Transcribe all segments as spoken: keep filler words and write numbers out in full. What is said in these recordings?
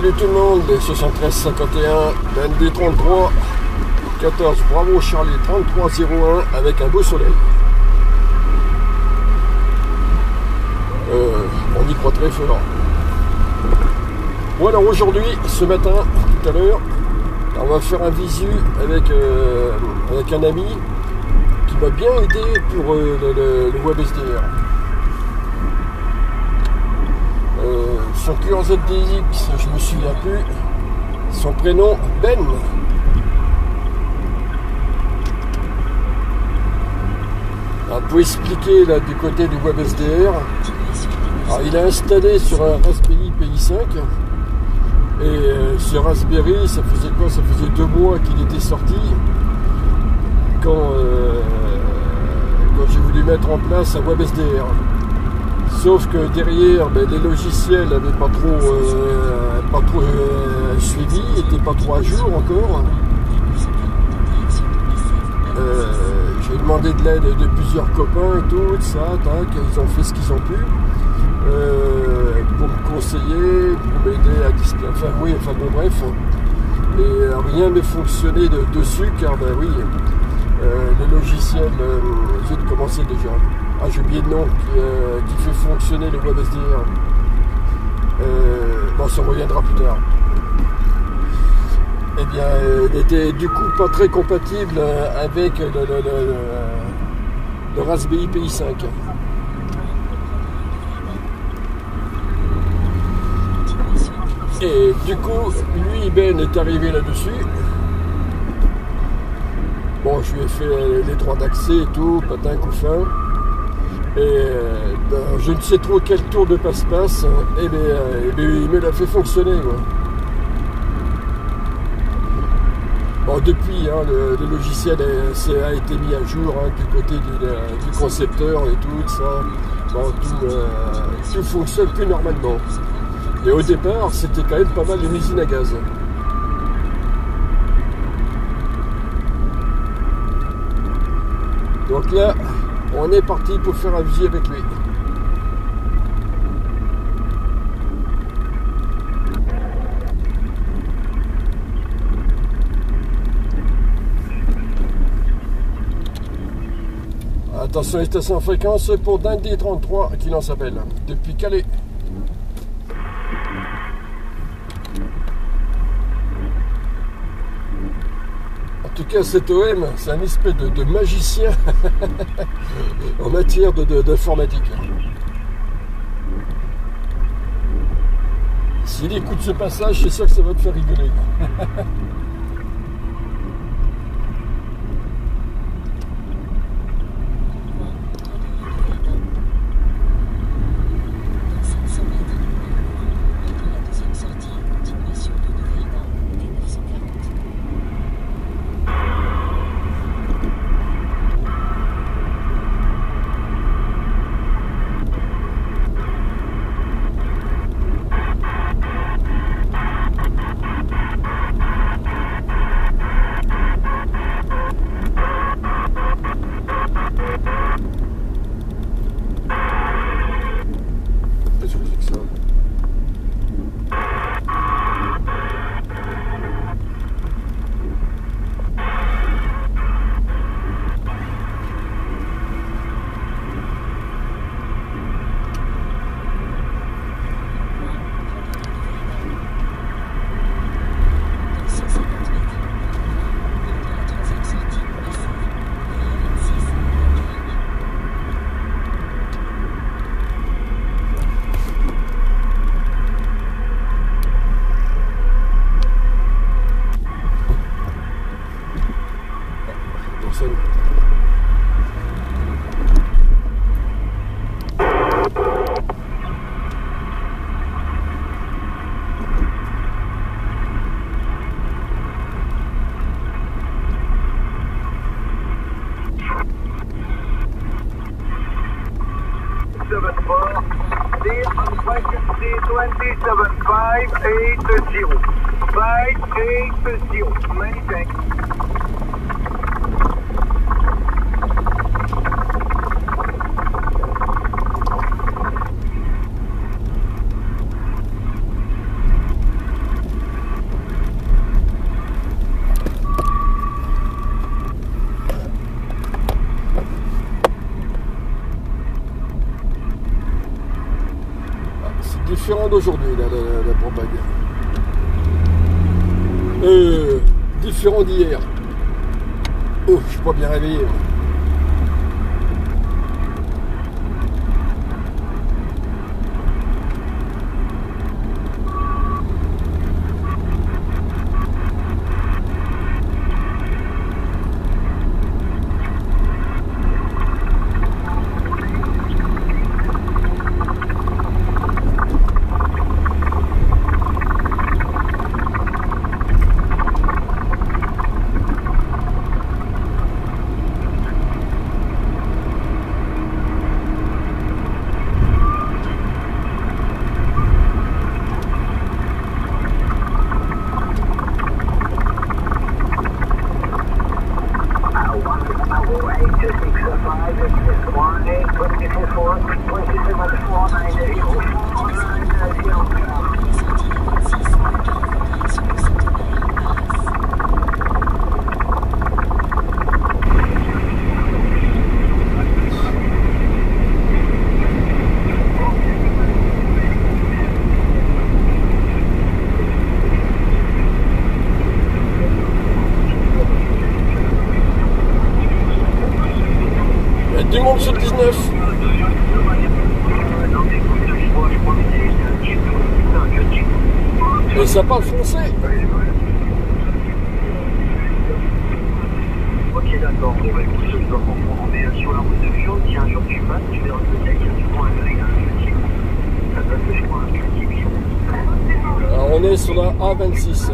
Salut tout le monde, soixante-treize cinquante et un, vingt-deux trente-trois, quatorze, bravo Charlie, trente-trois zéro un avec un beau soleil. Euh, on y croit très fort. Voilà, aujourd'hui, ce matin, tout à l'heure, on va faire un visu avec, euh, avec un ami qui m'a bien aidé pour euh, le, le, le WebSDR. Euh, son Q R Z D X, je me souviens plus, son prénom Ben. Alors, vous pouvez expliquer là, du côté du WebSDR. Alors, il a installé sur un Raspberry Pi cinq et euh, ce Raspberry, ça faisait quoi? Ça faisait deux mois qu'il était sorti quand, euh, quand j'ai voulu mettre en place un WebSDR. Sauf que derrière, ben, les logiciels n'avaient pas trop, euh, pas trop euh, suivi, n'étaient pas trop à jour encore. Euh, J'ai demandé de l'aide de plusieurs copains et tout, ça, tac, ils ont fait ce qu'ils ont pu euh, pour me conseiller, pour m'aider à discuter. Enfin oui, enfin bon bref. Et euh, rien ne fonctionnait de, dessus car ben oui, euh, les logiciels, euh, j'ai commencé déjà. Ah, j'ai oublié le nom qui, euh, qui fait fonctionner le WebSDR. Euh, bon, ça reviendra plus tard. Eh bien, euh, il n'était du coup pas très compatible euh, avec le, le, le, le Raspberry Pi cinq. Et du coup, lui, Ben, est arrivé là-dessus. Bon, je lui ai fait euh, les droits d'accès et tout, patin, couffin. Et euh, ben, je ne sais trop quel tour de passe-passe, et bien, euh, bien, il me l'a fait fonctionner. Moi. Bon, depuis, hein, le, le logiciel a, a été mis à jour hein, du côté du, euh, du concepteur et tout, ça. Bon, tout, euh, tout fonctionne plus normalement. Et au départ, c'était quand même pas mal une usine à gaz. Donc là, on est parti pour faire un visu avec lui. Attention, station fréquence pour Dundee trente-trois qui lance appel depuis Calais. En tout cas, cet O M, c'est un espèce de, de magicien en matière d'informatique. S'il écoute ce passage, c'est sûr que ça va te faire rigoler. five eight zero, many thanks. différent d'aujourd'hui, la, la, la propagande. Euh, différent d'hier. Oh, je suis pas bien réveillé. Et ça parle français. Ok, d'accord. On va écouter le temps. On est sur la route de Fion. Si un jour tu passes, tu verras peut-être qu'il y a souvent un truc. Ça passe, je crois, un truc. Alors, on est sur la A vingt-six.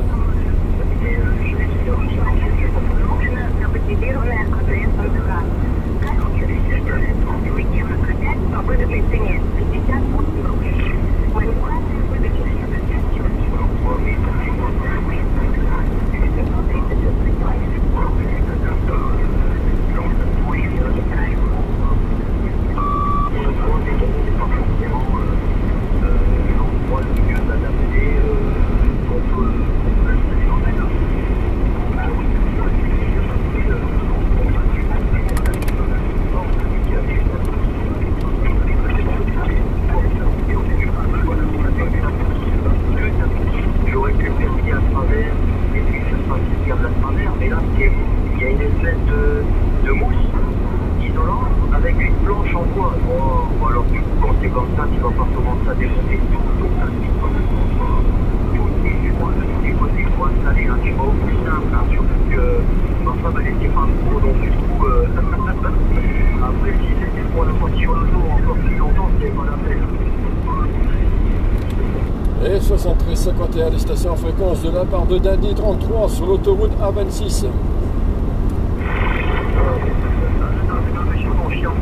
Et soixante-treize cinquante et un des stations en fréquence de la part de Dadi trente-trois sur l'autoroute A vingt-six.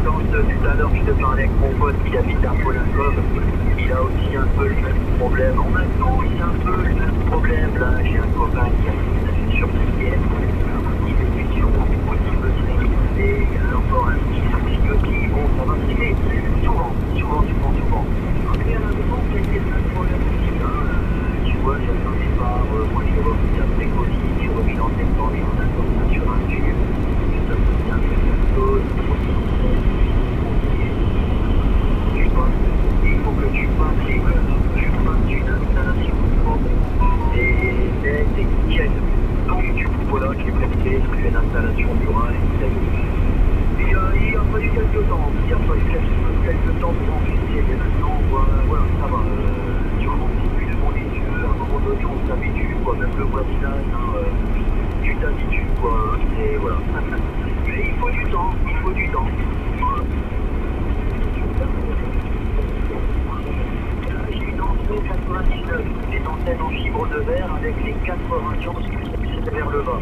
Tout à l'heure, je te parlais avec mon pote qui habite à Pôle-Alcool. Il a aussi un peu le même problème. En même temps, il a un peu le même problème. Là, j'ai un copain qui a une surveillée. Il est plus sûr qu'on peut se réaliser. Il y a encore un petit peu qui vont s'en insinuer. Souvent, souvent, souvent, souvent. Et à la maison, c'est le même problème aussi. Tu vois, ça s'en est pas. Moi, je vois que ça fait aussi. Je reviens en septembre et on a comme ça sur un tube. Ça se fait un peu de choses. Il faut que tu fasses les tu fasses une installation des aides et tiennes. Donc du coup voilà, j'ai préféré faire une installation murale et tiennes. Et il a fallu quelques temps, il a fallu quelques temps pour en finir. Et maintenant, voilà, ça va. Tu remontes devant les yeux, à un moment donné, on s'habitue, quoi, même le voisinage, tu t'habitues, quoi. Et voilà. Mais il faut du temps, il faut du temps. quatre-vingt-dix-neuf, des antennes en fibre de verre avec les quatre-vingts ans vers le bas.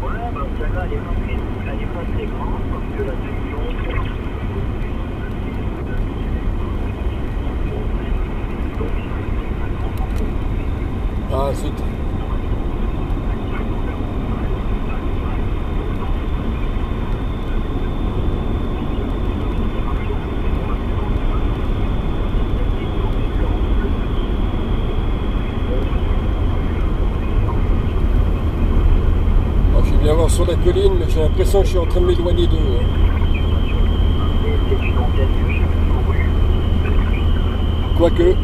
Voilà, bah, celle-là, elle n'est pas très grande parce que la section. Ah, zut. collines, mais j'ai l'impression que je suis en train de m'éloigner d'eux. Quoique...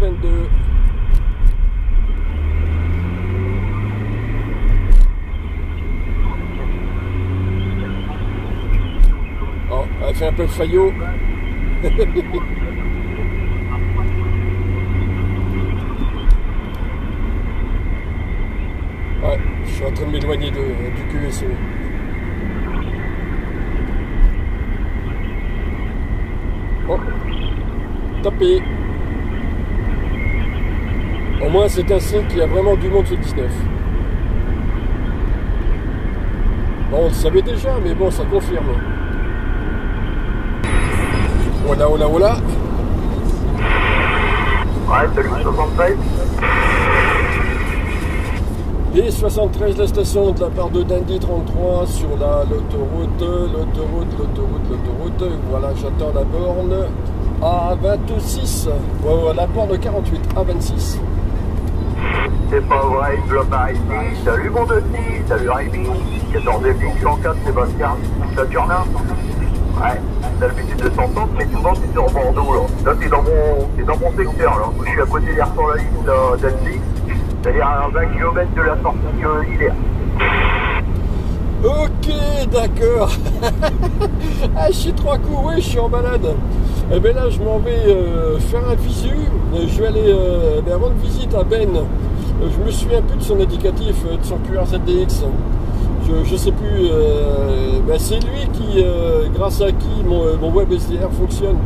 vingt-deux. Oh, elle fait un peu le faillot. Ouais, je suis en train de m'éloigner du Q S O. Oh, tapé. Au moins, c'est un signe qu'il y a vraiment du monde sur le dix-neuf. Bon, on le savait déjà, mais bon, ça confirme. Voilà, voilà, voilà. Ouais, salut, soixante-treize. Et soixante-treize, la station de la part de Dundee trente-trois sur la l'autoroute, l'autoroute, l'autoroute, l'autoroute. Voilà, j'attends la borne A vingt-six. Euh, la borne quarante-huit, A vingt-six. C'est pas vrai, il bloque à Raimi. Salut mon Denis, salut Raimi. quatorze F X cent quatre, Sébastien, Saturnin. Ouais, t'as l'habitude de s'entendre, mais souvent c'est sur Bordeaux là. Là t'es dans mon, t'es dans mon secteur là. Je suis à côté des retours de la ligne d'Annecy. C'est-à-dire à vingt kilomètres de la sortie de l'hiver. Ok, d'accord. Ah, je suis trois coups, oui, je suis en balade. Et bien là, je m'en vais euh, faire un visu. Je vais aller euh, rendre visite à Ben. Je me souviens plus de son indicatif, de son Q R Z D X. Je ne sais plus. Euh, ben c'est lui qui, euh, grâce à qui mon, mon web S D R fonctionne.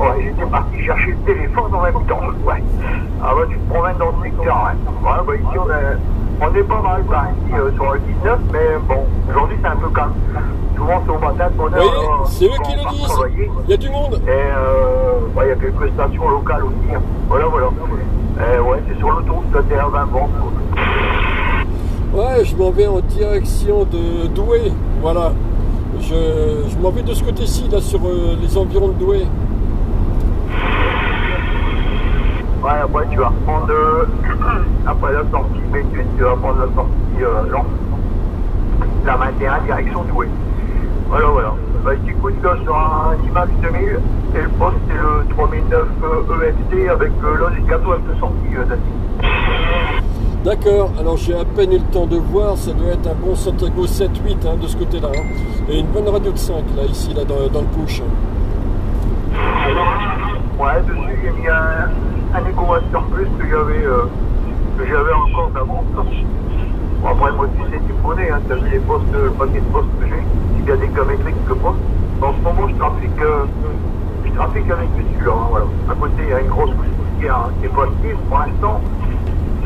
Ouais, j'étais parti chercher le téléphone dans la boutonne. Ouais. Ah bah tu te promènes dans le secteur. Hein. Ouais, bah ici on est, on est pas mal bah, ici, euh, sur le dix-neuf, mais bon, aujourd'hui c'est un peu calme. Souvent c'est au matin de bonheur. Oui, c'est eux qui le disent. Il y a du monde. Et euh, il bah, y a quelques stations locales aussi. Hein. Voilà, voilà. Et ouais, c'est sur l'autoroute de T R vingt. Bon, ouais, je m'en vais en direction de Douai. Voilà. Je, je m'en vais de ce côté-ci, là, sur euh, les environs de Douai. Ouais, après tu vas reprendre euh, après la sortie, mais tu, tu vas prendre la sortie euh, lente. La vingt et un direction Douai. Voilà, voilà. Bah, tu coûtes là sur un IMAX deux mille et le poste c'est le trois mille neuf euh, E F T avec euh, l'un des gâteaux avec deux cents euh, d'Asie. D'accord, alors j'ai à peine eu le temps de voir, ça doit être un bon Santago sept huit hein, de ce côté-là. Hein. Et une bonne radio de cinq là, ici, là, dans, dans le push. Ouais, dessus j'ai mis un. Un EcoMaster Plus que j'avais euh, que j'avais encore d'avant. Bon, après moi aussi c'est du poney, hein, t'as vu les postes, le paquet de postes que j'ai, il y a des camétriques que postes. En ce moment je trafique euh, je trafique avec celui-là, hein, voilà. À côté il y a une grosse poussière hein, qui est pas active pour l'instant.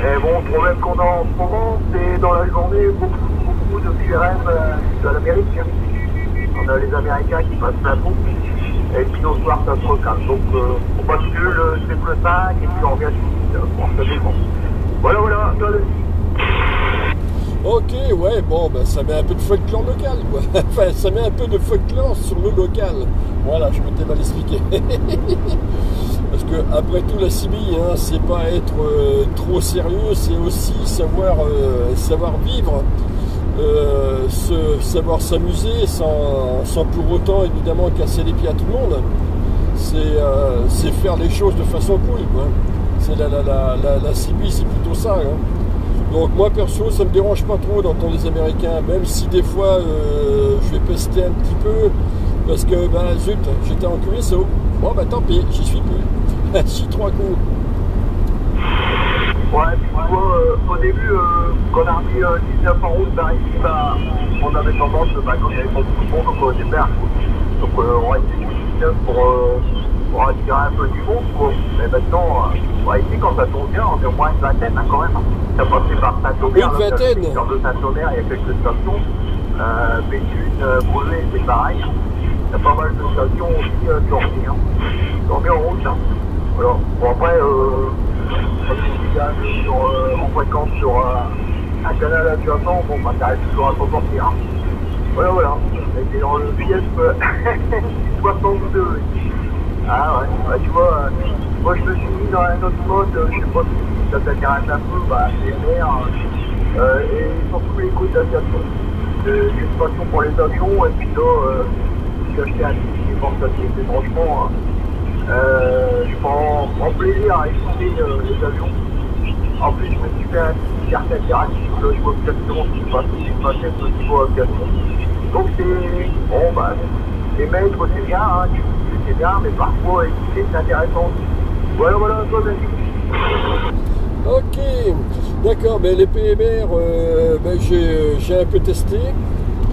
Et bon le problème qu'on a en ce moment c'est dans la journée beaucoup beaucoup de P R M euh, de l'Amérique. On a les Américains qui passent la pompe. Et puis au soir, ça se recale. Donc, euh, on bascule, c'est plus cinq, et puis on revient sur le site. Voilà, voilà, toi le Ok, ouais, bon, ben, ça met un peu de folklore local, quoi. Enfin, ça met un peu de folklore sur le local. Voilà, je m'étais mal expliqué. Parce que, après tout, la Sibille, hein, c'est pas être euh, trop sérieux, c'est aussi savoir, euh, savoir vivre. Euh, se, savoir s'amuser sans, sans pour autant évidemment casser les pieds à tout le monde, c'est euh, faire les choses de façon cool, quoi. c'est la, la, la, la, la Sibie, c'est plutôt ça. Hein. Donc moi perso, ça me dérange pas trop d'entendre les Américains, même si des fois euh, je vais pester un petit peu, parce que ben bah, zut, j'étais en Q S O. Bon bah tant pis, j'y suis plus. J'y suis trois coups. Ouais, puis tu vois, euh, au début, euh, quand on a remis euh, dix-neuf en route par ici, bah, on avait tendance, bah, quand il y avait pas beaucoup de monde, donc on était perdu. Donc euh, on a été dix-neuf pour, euh, pour attirer un peu du monde, quoi. Mais maintenant, euh, bah, ici, quand ça tourne bien, on est au moins une vingtaine, hein, quand même. Ça passait par Saint-Omer, une vingtaine là, de Saint-Omer, il y a quelques stations. Euh, Béthune, euh, Brûlé, c'est pareil. Il y a pas mal de stations aussi euh, qui ont remis, hein. Qui ont remis en route, hein. Voilà. Bon, après, euh... Sur, euh, en fréquence sur euh, un canal adjacent, bon bah t'arrives toujours à t'en sortir. Hein. Voilà voilà, j'étais dans le V F soixante-deux. Ah ouais, bah, tu vois, euh, moi je me suis mis dans un autre mode, euh, je sais pas si ça t'intéresse un peu, bah c'est l'air, euh, et surtout les coûts d'aviation. J'ai une passion pour les avions, et puis là, euh, j'ai acheté un ticket portatif, et franchement, euh, je prends, prends plaisir à écouter euh, les avions. En plus, je me suis fait un petit carte interactive, je vois exactement ce qui se passe, ce qui se passe, ce qui se passe. Donc c'est, bon bah, les maîtres c'est bien, hein, tu dis c'est bien, mais parfois écouter c'est intéressant. Voilà, voilà, toi vas-y. Ok, d'accord, mais les P M R, euh, ben, j'ai, j'ai un peu testé.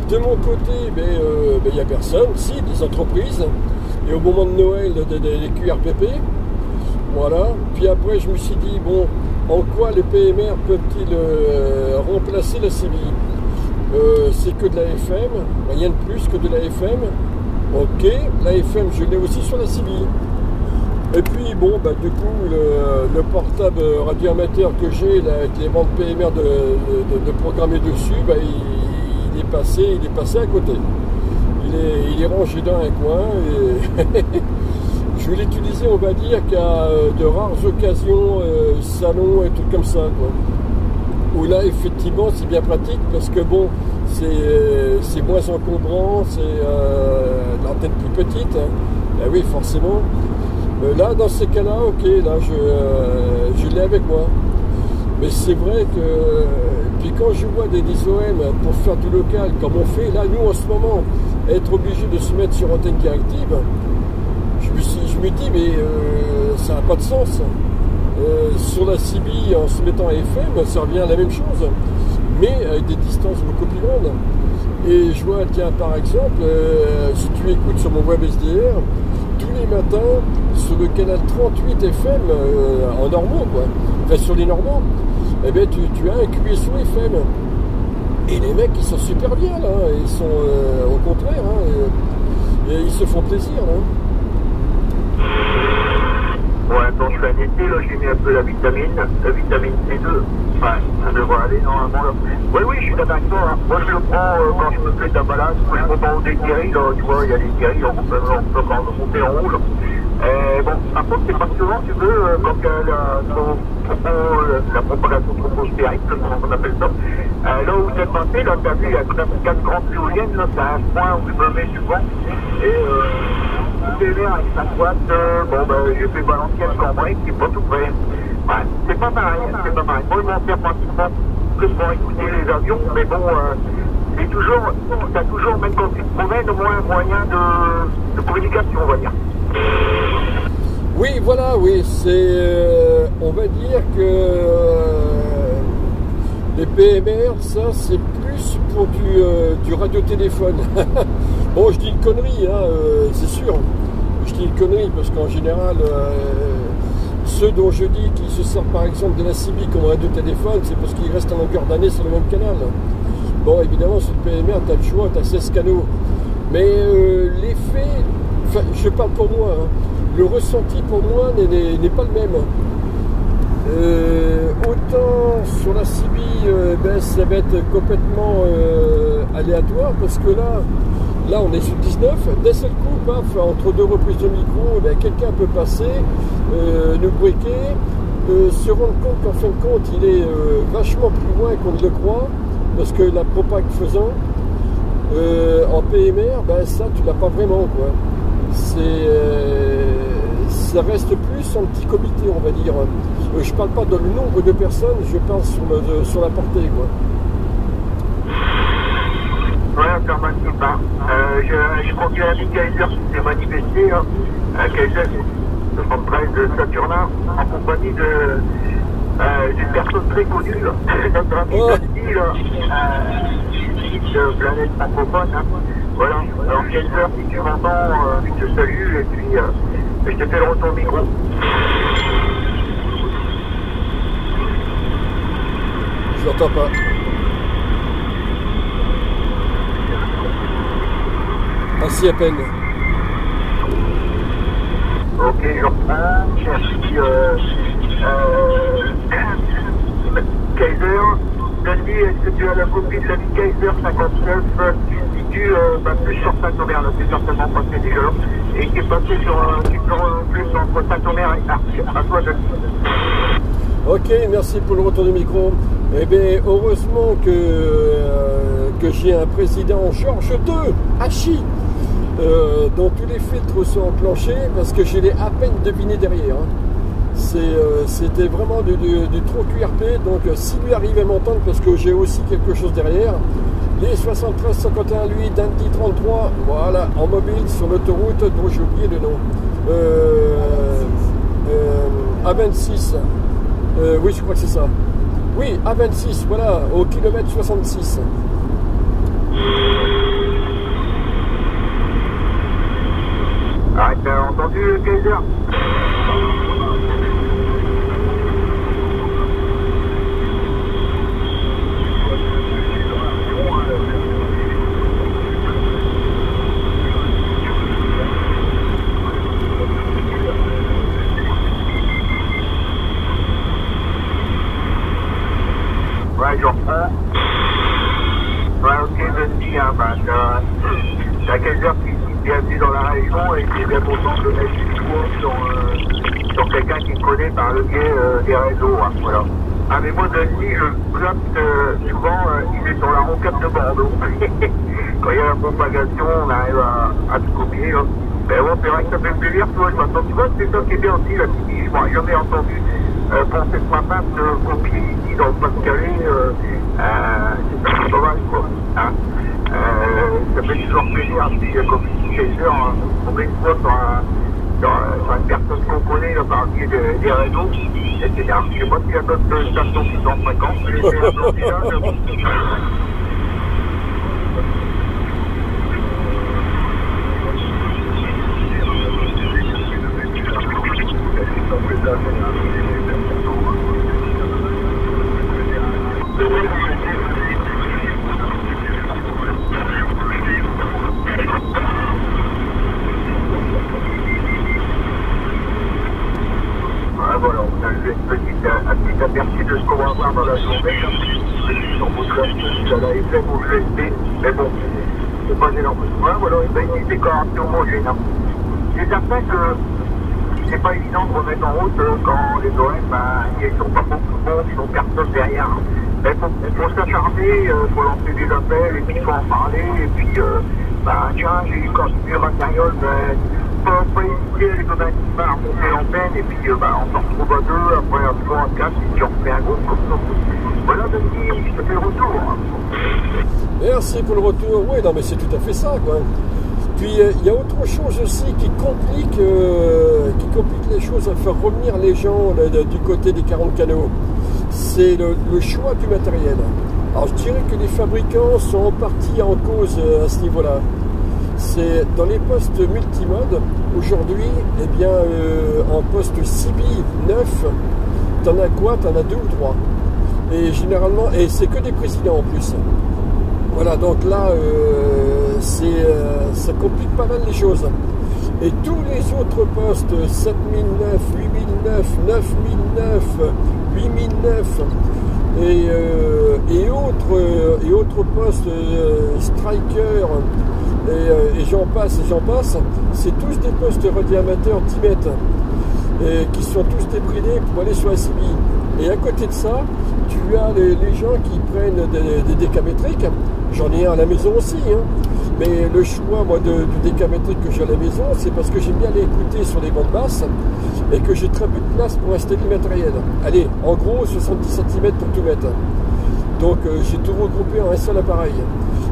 De mon côté, ben, euh, ben, y a personne, si, des entreprises, et au moment de Noël, des, des, des Q R P P, voilà. Puis après, je me suis dit, bon, en quoi les P M R peuvent-ils euh, remplacer la C B I? euh, C'est que de la F M, rien de plus que de la F M. Ok, la F M je l'ai aussi sur la C B I. Et puis bon, bah, du coup le, le portable radioamateur que j'ai là, avec les bandes P M R de, de, de programmer dessus, bah, il, il, est passé, il est passé à côté. Il est, il est rangé dans un coin et... Je vais l'utiliser, on va dire, qu'à de rares occasions, euh, salon et tout comme ça, quoi. Où là, effectivement, c'est bien pratique parce que, bon, c'est euh, c'est moins encombrant, c'est euh, l'antenne plus petite, hein. Ben oui, forcément. Euh, là, dans ces cas-là, ok, là, je, euh, je l'ai avec moi. Mais c'est vrai que... Puis quand je vois des, des O M pour faire du local, comme on fait, là, nous, en ce moment, être obligé de se mettre sur antenne directive... Je me dis, mais euh, ça n'a pas de sens. Euh, sur la C B I, en se mettant à F M, ça revient à la même chose, mais avec des distances beaucoup plus grandes. Et je vois, tiens, par exemple, euh, si tu écoutes sur mon web S D R, tous les matins, sur le canal trente-huit F M, euh, en normaux, quoi, enfin sur les normaux, eh bien, tu, tu as un Q S O F M. Et les mecs, ils sont super bien, là. Ils sont, euh, au contraire, hein, et, et ils se font plaisir, là. Ouais, quand je fais un été, là, j'ai mis un peu la vitamine, la vitamine C deux. Enfin, ça devrait aller normalement, là. Oui, oui, je suis d'accord avec toi, hein. Moi, je le prends euh, quand je me fais de la balade, quand je monte en haut des guéris, là, tu vois, il y a des guéris, on peut monter en haut, là. Et bon, par contre, c'est pas souvent, tu veux, euh, quand euh, la, trop, euh, la propagation troposphérique, on appelle ça, euh, là où j'ai passé, là, t'as vu, il y a quatre grandes éoliennes, là, c'est un point où je me mets souvent, et... Euh, P M R avec sa boîte, euh, bon ben j'ai fait Valenciennes, Cambrai, c'est pas tout près. Ouais, c'est pas pareil, c'est pas pareil. Moi je m'en sers pratiquement que pour écouter les avions, mais bon, euh, c'est toujours, t'as toujours, même quand tu te promènes, au moins un moyen de, de communication, on va dire. Oui, voilà, oui, c'est, euh, on va dire que euh, les P M R, ça c'est plus pour du, euh, du radiotéléphone. Bon, je dis une connerie, hein, euh, c'est sûr. Je dis une connerie parce qu'en général, euh, ceux dont je dis qu'ils se servent par exemple de la C B I comme un de téléphone, c'est parce qu'ils restent à longueur d'année sur le même canal. Bon, évidemment, sur le P M R, t'as le choix, t'as seize canaux. Mais euh, l'effet, enfin, je parle pour moi, hein, le ressenti pour moi n'est pas le même. Euh, autant sur la C B I, euh, ben, ça va être complètement euh, aléatoire parce que là, Là, on est sur dix-neuf, d'un seul coup, paf, entre deux reprises de micro, ben, quelqu'un peut passer, euh, nous briquer, euh, se rendre compte qu'en fin de compte, il est euh, vachement plus loin qu'on ne le croit, parce que la propague faisant, euh, en P M R, ben, ça, tu l'as pas vraiment, quoi. C'est euh, ça reste plus en petit comité, on va dire. Je parle pas dans le nombre de personnes, je parle sur, le, sur la portée, quoi. Ouais, ça va super. Euh, je, je conduis un ami Kaiser qui s'est manifesté, hein. euh, Kaiser, je prends le de Saturnin, en compagnie de euh, d'une personne très connue, là. Notre ami oh. Dani, là, euh, de Planète Francophone, hein. Voilà, alors Kaiser, si tu m'entends, euh, je te salue, et puis euh, je te fais le retour micro. Je l'entends pas. Ah si, à peine. Ok, je reprends. Merci. Euh, euh, Kaiser, Dani, est-ce que tu as la copie de la vie Kaiser cinquante-neuf qui dit euh, bah, plus sur Saint-Omer, là, c'est certainement passé déjà, et qui est passé sur euh, qui prend plus entre Saint-Omer et Arc. À toi, je... Ok, merci pour le retour du micro. Eh bien, heureusement que... Euh, que j'ai un président en charge de Hachi, euh, dont tous les filtres sont enclenchés, parce que je l'ai à peine deviné derrière. Hein. C'était euh, vraiment du, du, du trop Q R P, donc euh, si lui arrive à m'entendre, parce que j'ai aussi quelque chose derrière, les soixante-treize cinquante et un, lui, d'Andy trente-trois, voilà, en mobile, sur l'autoroute, dont j'ai oublié le nom. Euh, euh, A vingt-six, euh, oui, je crois que c'est ça. Oui, A vingt-six, voilà, au kilomètre soixante-six. Ah, t'as entendu le Kaiser? Ouais, je reprends. Bah, t'as quelqu'un qui est bienvenu dans la région et qui est bien content de mettre du coup sur, euh, sur quelqu'un qui connaît par le biais euh, des réseaux. Hein, voilà. Ah, mais moi, Dani, je clope euh, souvent, euh, il est sur la rocade de Bordeaux. Quand il y a la propagation, on arrive à, à tout copier. Hein. Mais bon, c'est vrai que ça fait plaisir, toi, je m'attends. Tu vois, c'est ça qui est bien aussi, là, qui je m'aurais jamais entendu euh, penser de ma part de copier ici dans le Pas-de-Calais. Euh, euh, c'est pas dommage, quoi. Hein. Euh, ça fait toujours plaisir, puis comme Kaiser, on met une fois sur une personne qu'on connaît, là, par le biais des réseaux, et cetera. C'est moi qui adopte une station qui est en fréquence, je l'ai fait adopter là. C'est certain que c'est pas évident de remettre en route euh, quand les O M, bah, ils sont pas beaucoup bons, ils ont personne derrière. Mais pour, pour s'acharner, euh, faut lancer des appels et puis faut en parler. Et puis, euh, bah, tiens, j'ai eu quand j'ai eu ma carriole, mais pas hésiter, les domaines qui m'ont remonté l'antenne. Et puis, euh, bah, on s'en retrouve à deux, après un peu à quatre, et puis on fait un groupe comme ça. Voilà, Dani, je te fais le retour. Hein. Merci pour le retour. Oui, non, mais c'est tout à fait ça, quoi. Puis il y a autre chose aussi qui complique, euh, qui complique les choses à faire revenir les gens là, de, du côté des quarante canaux, c'est le, le choix du matériel. Alors je dirais que les fabricants sont en partie en cause euh, à ce niveau-là. C'est dans les postes multimodes, aujourd'hui, eh bien euh, en poste C B neuf, t'en as quoi? T'en as deux ou trois. Et généralement, et c'est que des présidents en plus. Voilà, donc là, euh, c'est, euh, ça complique pas mal les choses. Et tous les autres postes, sept mille neuf, huit mille neuf, neuf mille neuf, huit mille neuf, et, euh, et, autres, et autres postes, euh, Striker, et, et j'en passe, et j'en passe, c'est tous des postes radiamateurs dix mètres, et qui sont tous débridés pour aller sur la C B I. Et à côté de ça, tu as les, les gens qui prennent des, des décamétriques, j'en ai un à la maison aussi, hein, Mais le choix moi, de, du décamétrique que j'ai à la maison, c'est parce que j'aime bien aller écouter sur les bandes basses et que j'ai très peu de place pour acheter du matériel. Allez, en gros, soixante-dix centimètres pour tout mettre. Donc euh, j'ai tout regroupé en un seul appareil.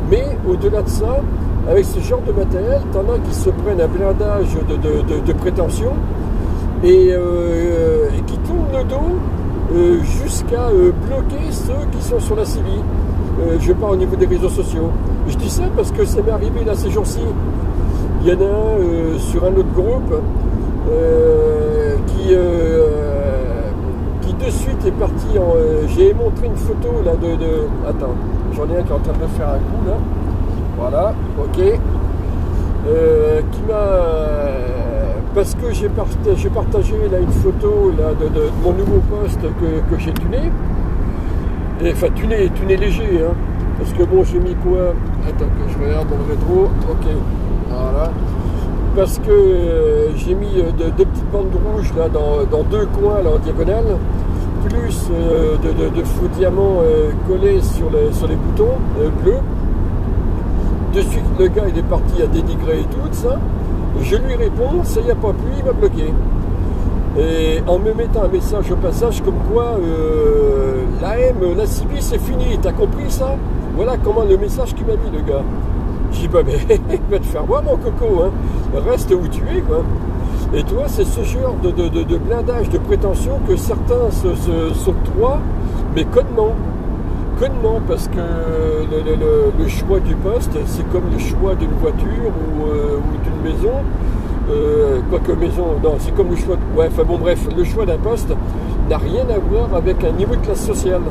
Mais au-delà de ça, avec ce genre de matériel, t'en as qui se prennent un blindage de, de, de, de prétention et, euh, et qui tournent le dos euh, jusqu'à euh, bloquer ceux qui sont sur la civile. Euh, je parle au niveau des réseaux sociaux. Je dis ça parce que ça m'est arrivé là ces jours-ci. Il y en a un euh, sur un autre groupe euh, qui, euh, qui de suite est parti en... Euh, j'ai montré une photo là de... de... Attends, j'en ai un qui est en train de me faire un coup là. Voilà, ok. Euh, qui m'a... Euh, parce que j'ai partagé, partagé là une photo là, de, de, de mon nouveau poste que, que j'ai tuné. Et, enfin, tuné, tuné léger, hein. Parce que bon, j'ai mis quoi? Attends que je regarde dans le rétro. Ok, voilà. Parce que euh, j'ai mis euh, deux de petites bandes rouges là dans, dans deux coins là, en diagonale, plus euh, de, de, de faux diamants euh, collés sur, le, sur les boutons euh, bleus. De suite, le gars il est parti à dénigrer et tout ça. Je lui réponds, ça y a pas plu, il m'a bloqué. Et en me mettant un message au passage comme quoi euh, la haine, la cibie c'est fini, t'as compris ça? Voilà comment le message qu'il m'a mis le gars. Je dis bah mais va te faire voir mon coco, hein. Reste où tu es quoi. Et toi c'est ce genre de, de, de, de blindage, de prétention que certains s'octroient, mais connement. Connement parce que le, le, le, le choix du poste c'est comme le choix d'une voiture ou, euh, ou d'une maison. Euh, quoique maison, non, c'est comme le choix, ouais, enfin bon bref, le choix d'un poste n'a rien à voir avec un niveau de classe sociale.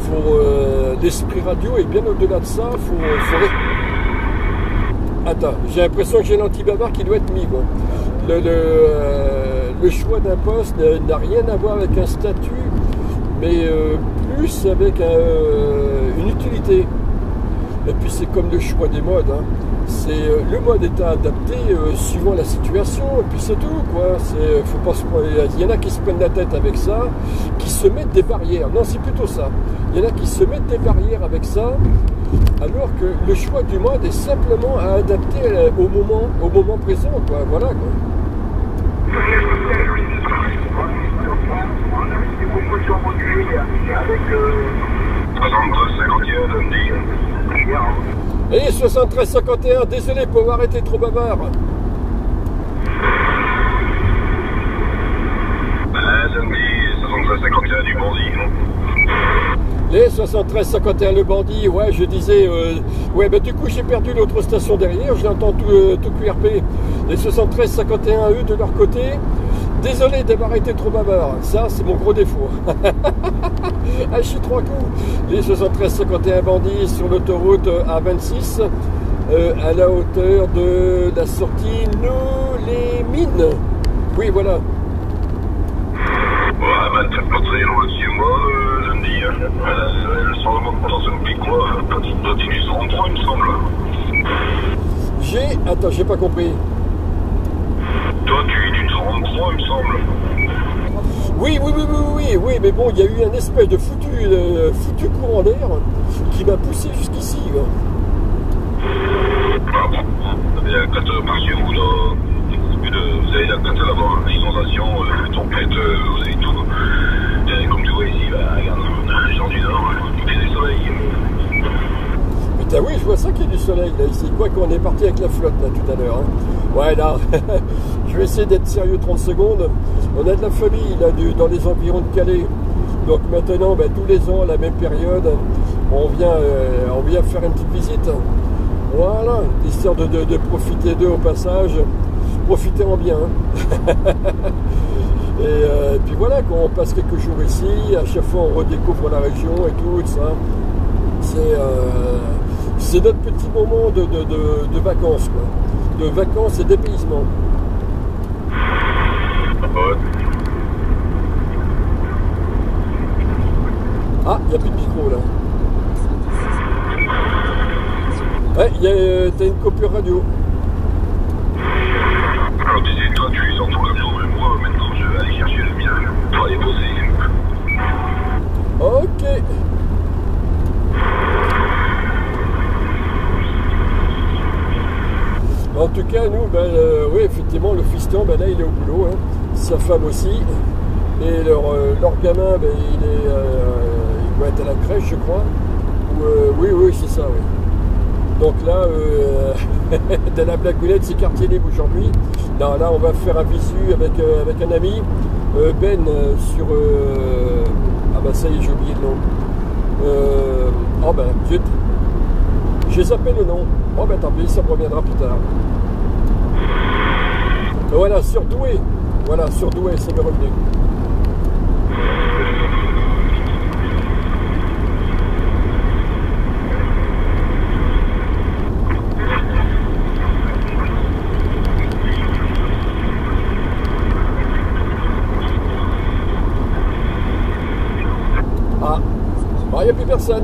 Faut, euh, l'esprit radio et bien au-delà de ça, faut... faut... Attends, j'ai l'impression que j'ai l'anti-bavard qui doit être mis, quoi. Le, le, euh, le choix d'un poste n'a rien à voir avec un statut, mais euh, plus avec euh, une utilité. Et puis c'est comme le choix des modes, hein. C'est, le mode est adapté euh, suivant la situation, et puis c'est tout, quoi. C'est, faut pas se, il y en a qui se prennent la tête avec ça, qui se mettent des barrières. Non, c'est plutôt ça. Il y en a qui se mettent des barrières avec ça, alors que le choix du mode est simplement à adapter euh, au moment, au moment présent, quoi. Voilà, quoi. Et soixante-treize cinquante et un, désolé pour avoir été trop bavard. Bah, ça me dit soixante-treize cinquante et un du bandit. Les soixante-treize cinquante et un le bandit, ouais, je disais. Euh, ouais, bah du coup, j'ai perdu l'autre station derrière, je l'entends tout, euh, tout Q R P. Les soixante-treize cinquante et un, eux, de leur côté, désolé d'avoir été trop bavard. Ça, c'est mon gros défaut. Ah, je suis trois coups. Les soixante-treize cinquante et un bandits sur l'autoroute A vingt-six euh, à la hauteur de la sortie Nous-les-Mines. Oui, voilà. Ouais, bah, t'es pas très loin de chez moi, lundi. Elles sont vraiment dans un petit coin. Petit soixante-trois, il me semble. J'ai. Attends, j'ai pas compris. Toi, tu es du soixante-trois, il me semble. Oui, oui, oui, oui, oui, oui, mais bon, il y a eu un espèce de foutu, euh, foutu courant d'air qui m'a poussé jusqu'ici. Ah bon, vous avez la quatre par chez vous, là. Vous avez la quatre là-bas, inondation, euh, tempête, euh, vous avez tout. Et comme tu vois ici, bah, regarde, les gens du Nord, il fait du soleil. Ah oui, je vois ça qu'il y a du soleil là ici, quoi qu'on est parti avec la flotte là tout à l'heure. Hein. Ouais là, je vais essayer d'être sérieux trente secondes. On a de la famille là du, dans les environs de Calais. Donc maintenant, ben, tous les ans, à la même période, on vient, euh, on vient faire une petite visite. Voilà, histoire de, de, de profiter d'eux au passage. Profitez en bien. Hein. et, euh, et puis voilà, quand on passe quelques jours ici, à chaque fois on redécouvre la région et tout, et ça. C'est... Euh, C'est notre petit moment de, de, de, de vacances, quoi. De vacances et dépaysement. Ah, il n'y a plus de micro, là. Ouais, y a, t'as une coupure radio. Alors, disais, toi, tu es dans ton avion, mais moi, maintenant, je vais aller chercher le mien pour aller poser. Ok. tout cas, nous, ben, euh, oui, effectivement, le fiston, ben, là, il est au boulot, hein, sa femme aussi, et leur, euh, leur gamin, ben, il, est, euh, il doit être à la crèche, je crois, ou, euh, oui, oui, c'est ça, oui. Donc là, euh, de la Blagounette, c'est quartier libre aujourd'hui. Non, là, on va faire un visu avec, euh, avec un ami, euh, Ben, euh, sur... Euh, ah ben, ça y est, j'ai oublié le nom. Euh, oh ben, zut. J'ai zappé le nom. Oh ben tant pis, ça reviendra plus tard. Voilà, surdoué. Voilà, surdoué, c'est mes revenus. Ah, il bah, n'y a plus personne.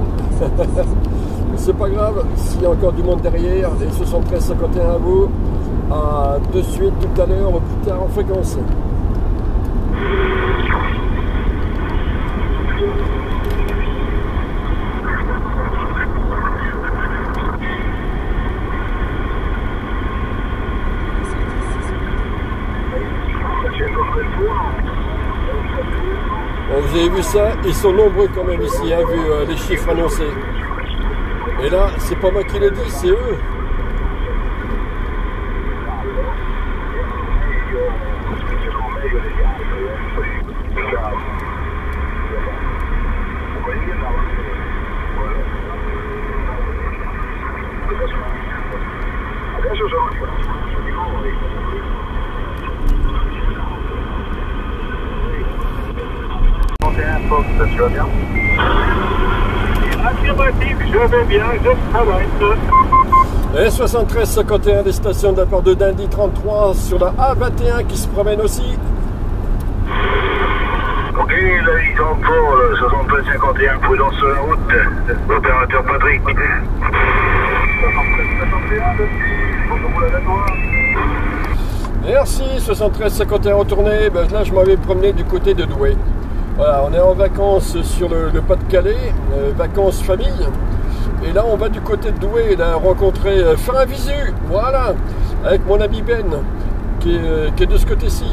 C'est pas grave, s'il y a encore du monde derrière, les soixante-treize cinquante et un à vous, à de suite, tout à l'heure, au plus tard en fréquence. Bon, vous avez vu ça, ils sont nombreux quand même ici, hein, vu euh, les chiffres annoncés. Et là, c'est pas moi qui le dis, c'est eux. Tu vas bien ? Affirmatif, je vais bien, je travaille. Et soixante-treize cinquante et un des stations de la part de Dindy trente-trois sur la A vingt et un qui se promène aussi. Ok, là ils ont pour le soixante-treize cinquante et un, prudence sur la route, opérateur Patrick. soixante-treize cinquante et un depuis, bonjour pour la Lanois. Merci, soixante-treize cinquante et un en tournée, ben, là je m'avais promené du côté de Douai. Voilà, on est en vacances sur le, le Pas-de-Calais, euh, vacances famille. Et là, on va du côté de Douai, là, rencontrer, euh, faire un visu, voilà, avec mon ami Ben, qui est, euh, qui est de ce côté-ci.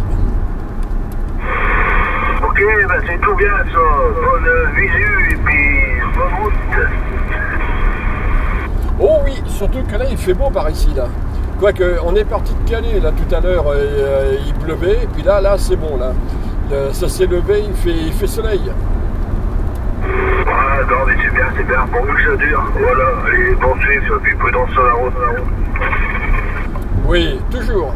Ok, bah c'est tout bien ça, bonne euh, visu et puis bonne route. Oh oui, surtout que là, il fait beau par ici, là. Quoique, on est parti de Calais, là, tout à l'heure, euh, il pleuvait, et puis là, là, c'est bon, là. Le, ça s'est levé, il fait, il fait soleil. Ah non mais c'est bien, c'est bien, pourvu que ça dure. Voilà, allez, bon suivre, puis prudence sur la route, la route. Oui, toujours.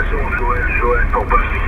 Attention, Joël, Joël, pour passer.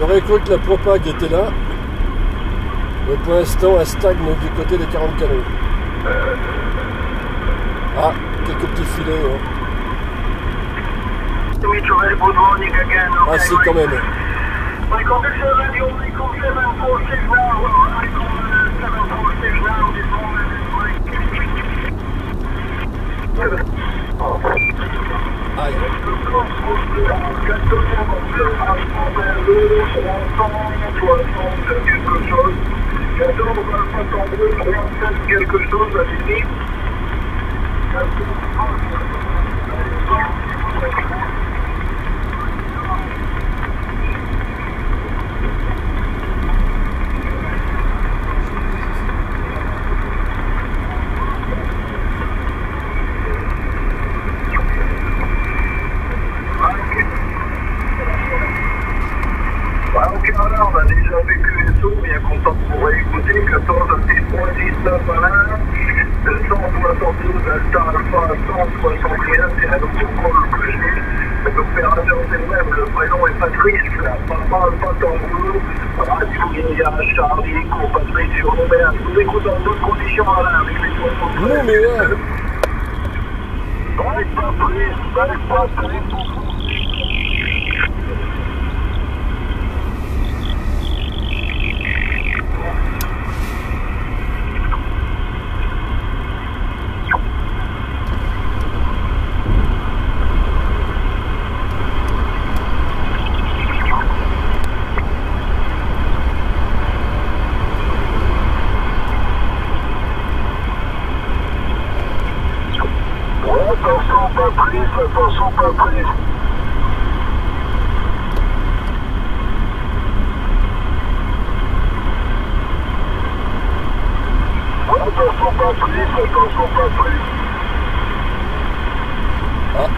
J'aurais cru que la propague était là, mais pour l'instant elle stagne du côté des quarante canaux. Ah, quelques petits filets. Hein. Ah si, quand même. Aïe. Ah,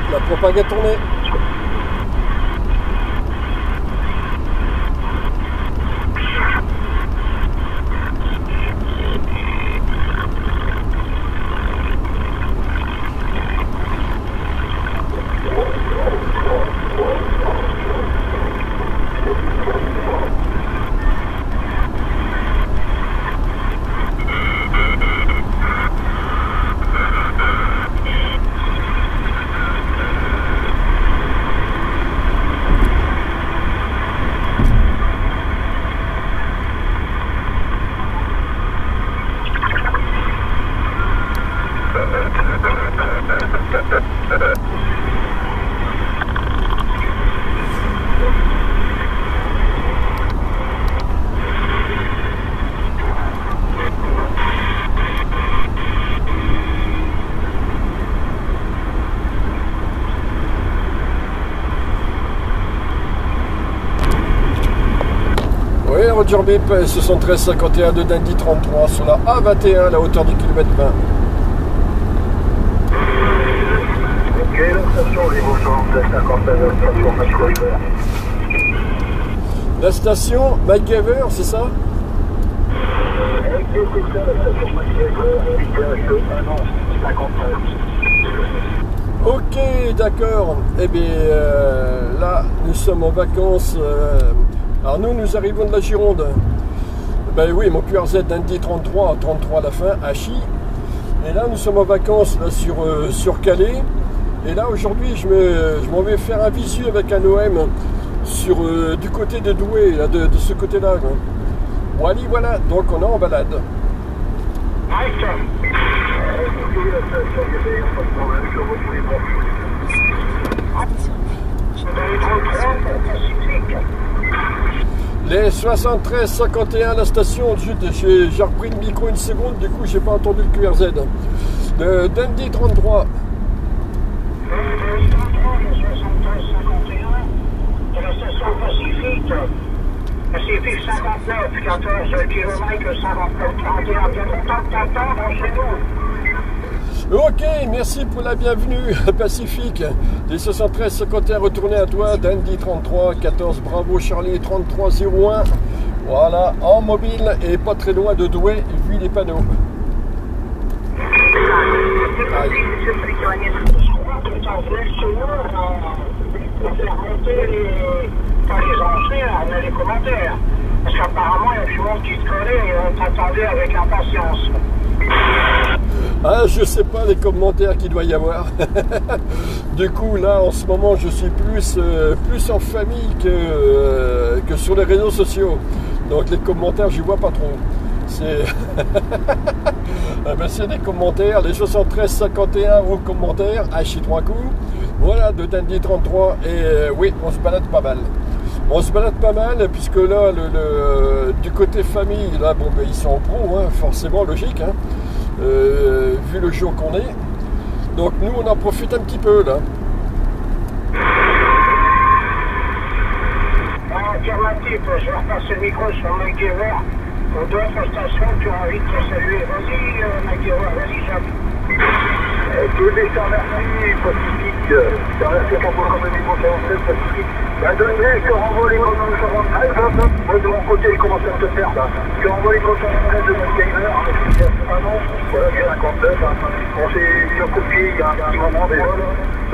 la propague a tourné. Roger Bip, soixante-treize cinquante et un de Dundee trente-trois sur la A vingt et un à la hauteur du kilomètre vingt. Ok, la station les cinquante-neuf, la station MacGyver, c'est ça? Ok, c'est ça, la station MacGyver, cinquante-neuf. Ok, d'accord. Eh bien, euh, là, nous sommes en vacances. Euh, Alors nous, nous arrivons de la Gironde. Ben oui, mon Q R Z Dundee trente-trois, trente-trois à la fin, à Chy. Et là, nous sommes en vacances là, sur, euh, sur Calais. Et là, aujourd'hui, je me, je m'en vais faire un visu avec un O M sur, euh, du côté de Douai, là, de, de ce côté-là. Bon, allez, voilà, donc on est en balade. Les soixante-treize cinquante et un, la station, j'ai repris le micro une seconde, du coup j'ai pas entendu le Q R Z. Le Dundee trente-trois. Le la station Pacifique. Pacifique cinquante-neuf, quatorze kilomètres, cinquante-neuf, trente et un, quarante-quatre, chez nous. Ok, merci pour la bienvenue Pacifique. Les soixante-treize cinquante et un retournés à toi, Dandy trente-trois quatorze, bravo Charlie trente-trois zéro un. Voilà, en mobile et pas très loin de Douai, vu les panneaux. Aïe. On a les commentaires. Parce qu'apparemment, il y a du monde qui se collait et on t'attendait avec impatience. Ah, je sais pas les commentaires qu'il doit y avoir. Du coup, là, en ce moment, je suis plus, euh, plus en famille que, euh, que sur les réseaux sociaux. Donc, les commentaires, je vois pas trop. C'est ah ben, c'est des commentaires. Les soixante-treize cinquante et un aux commentaires, hachi trois coups. Voilà, de Dandy trente-trois. Et euh, oui, on se balade pas mal. On se balade pas mal, puisque là, le, le, du côté famille, là, bon, ben, ils sont en pro, hein, forcément, logique, hein, euh, vu le jour qu'on est. Donc, nous, on en profite un petit peu, là. Alternative, je vais repasser le micro sur MacGyver. Pour d'autres stations, tu as envie de te saluer. Vas-y, euh, MacGyver, vas-y, Jacques. Tous les Saint-Mercy Pacifique, Saint-Mercy renvoie quand même les mille cent quarante-sept Pacifique. Bah donne-les, je te renvoie les mille cent quarante-sept. Moi de mon côté, il commence à te faire là. Je te renvoie les mille cent quarante-sept de MacGyver, c'est un an, voilà, j'ai cinquante-neuf. On s'est surcopié il y a un petit moment déjà. Donc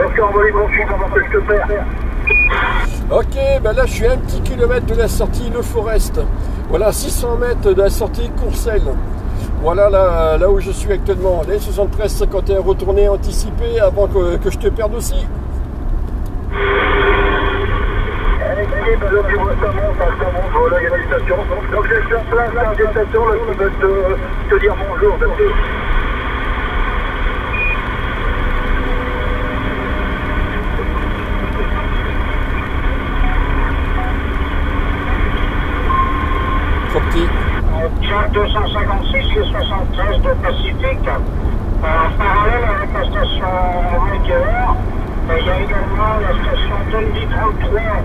je te renvoie les mille cent quarante-sept avant que je te perds. Ok, ben là je suis à un petit kilomètre de la sortie Le Forest. Voilà, six cents mètres de la sortie Courcelles. Voilà là, là où je suis actuellement. Les soixante-treize cinquante et un retournés anticipés avant que, que je te perde aussi. Voilà, il y a la station. Donc je suis en place à la station, là je peux te, te dire bonjour. Trop petit. deux cent cinquante-six et soixante-treize de Pacifique. En euh, parallèle avec la station MacGyver, il y a également la station Dandy trente-trois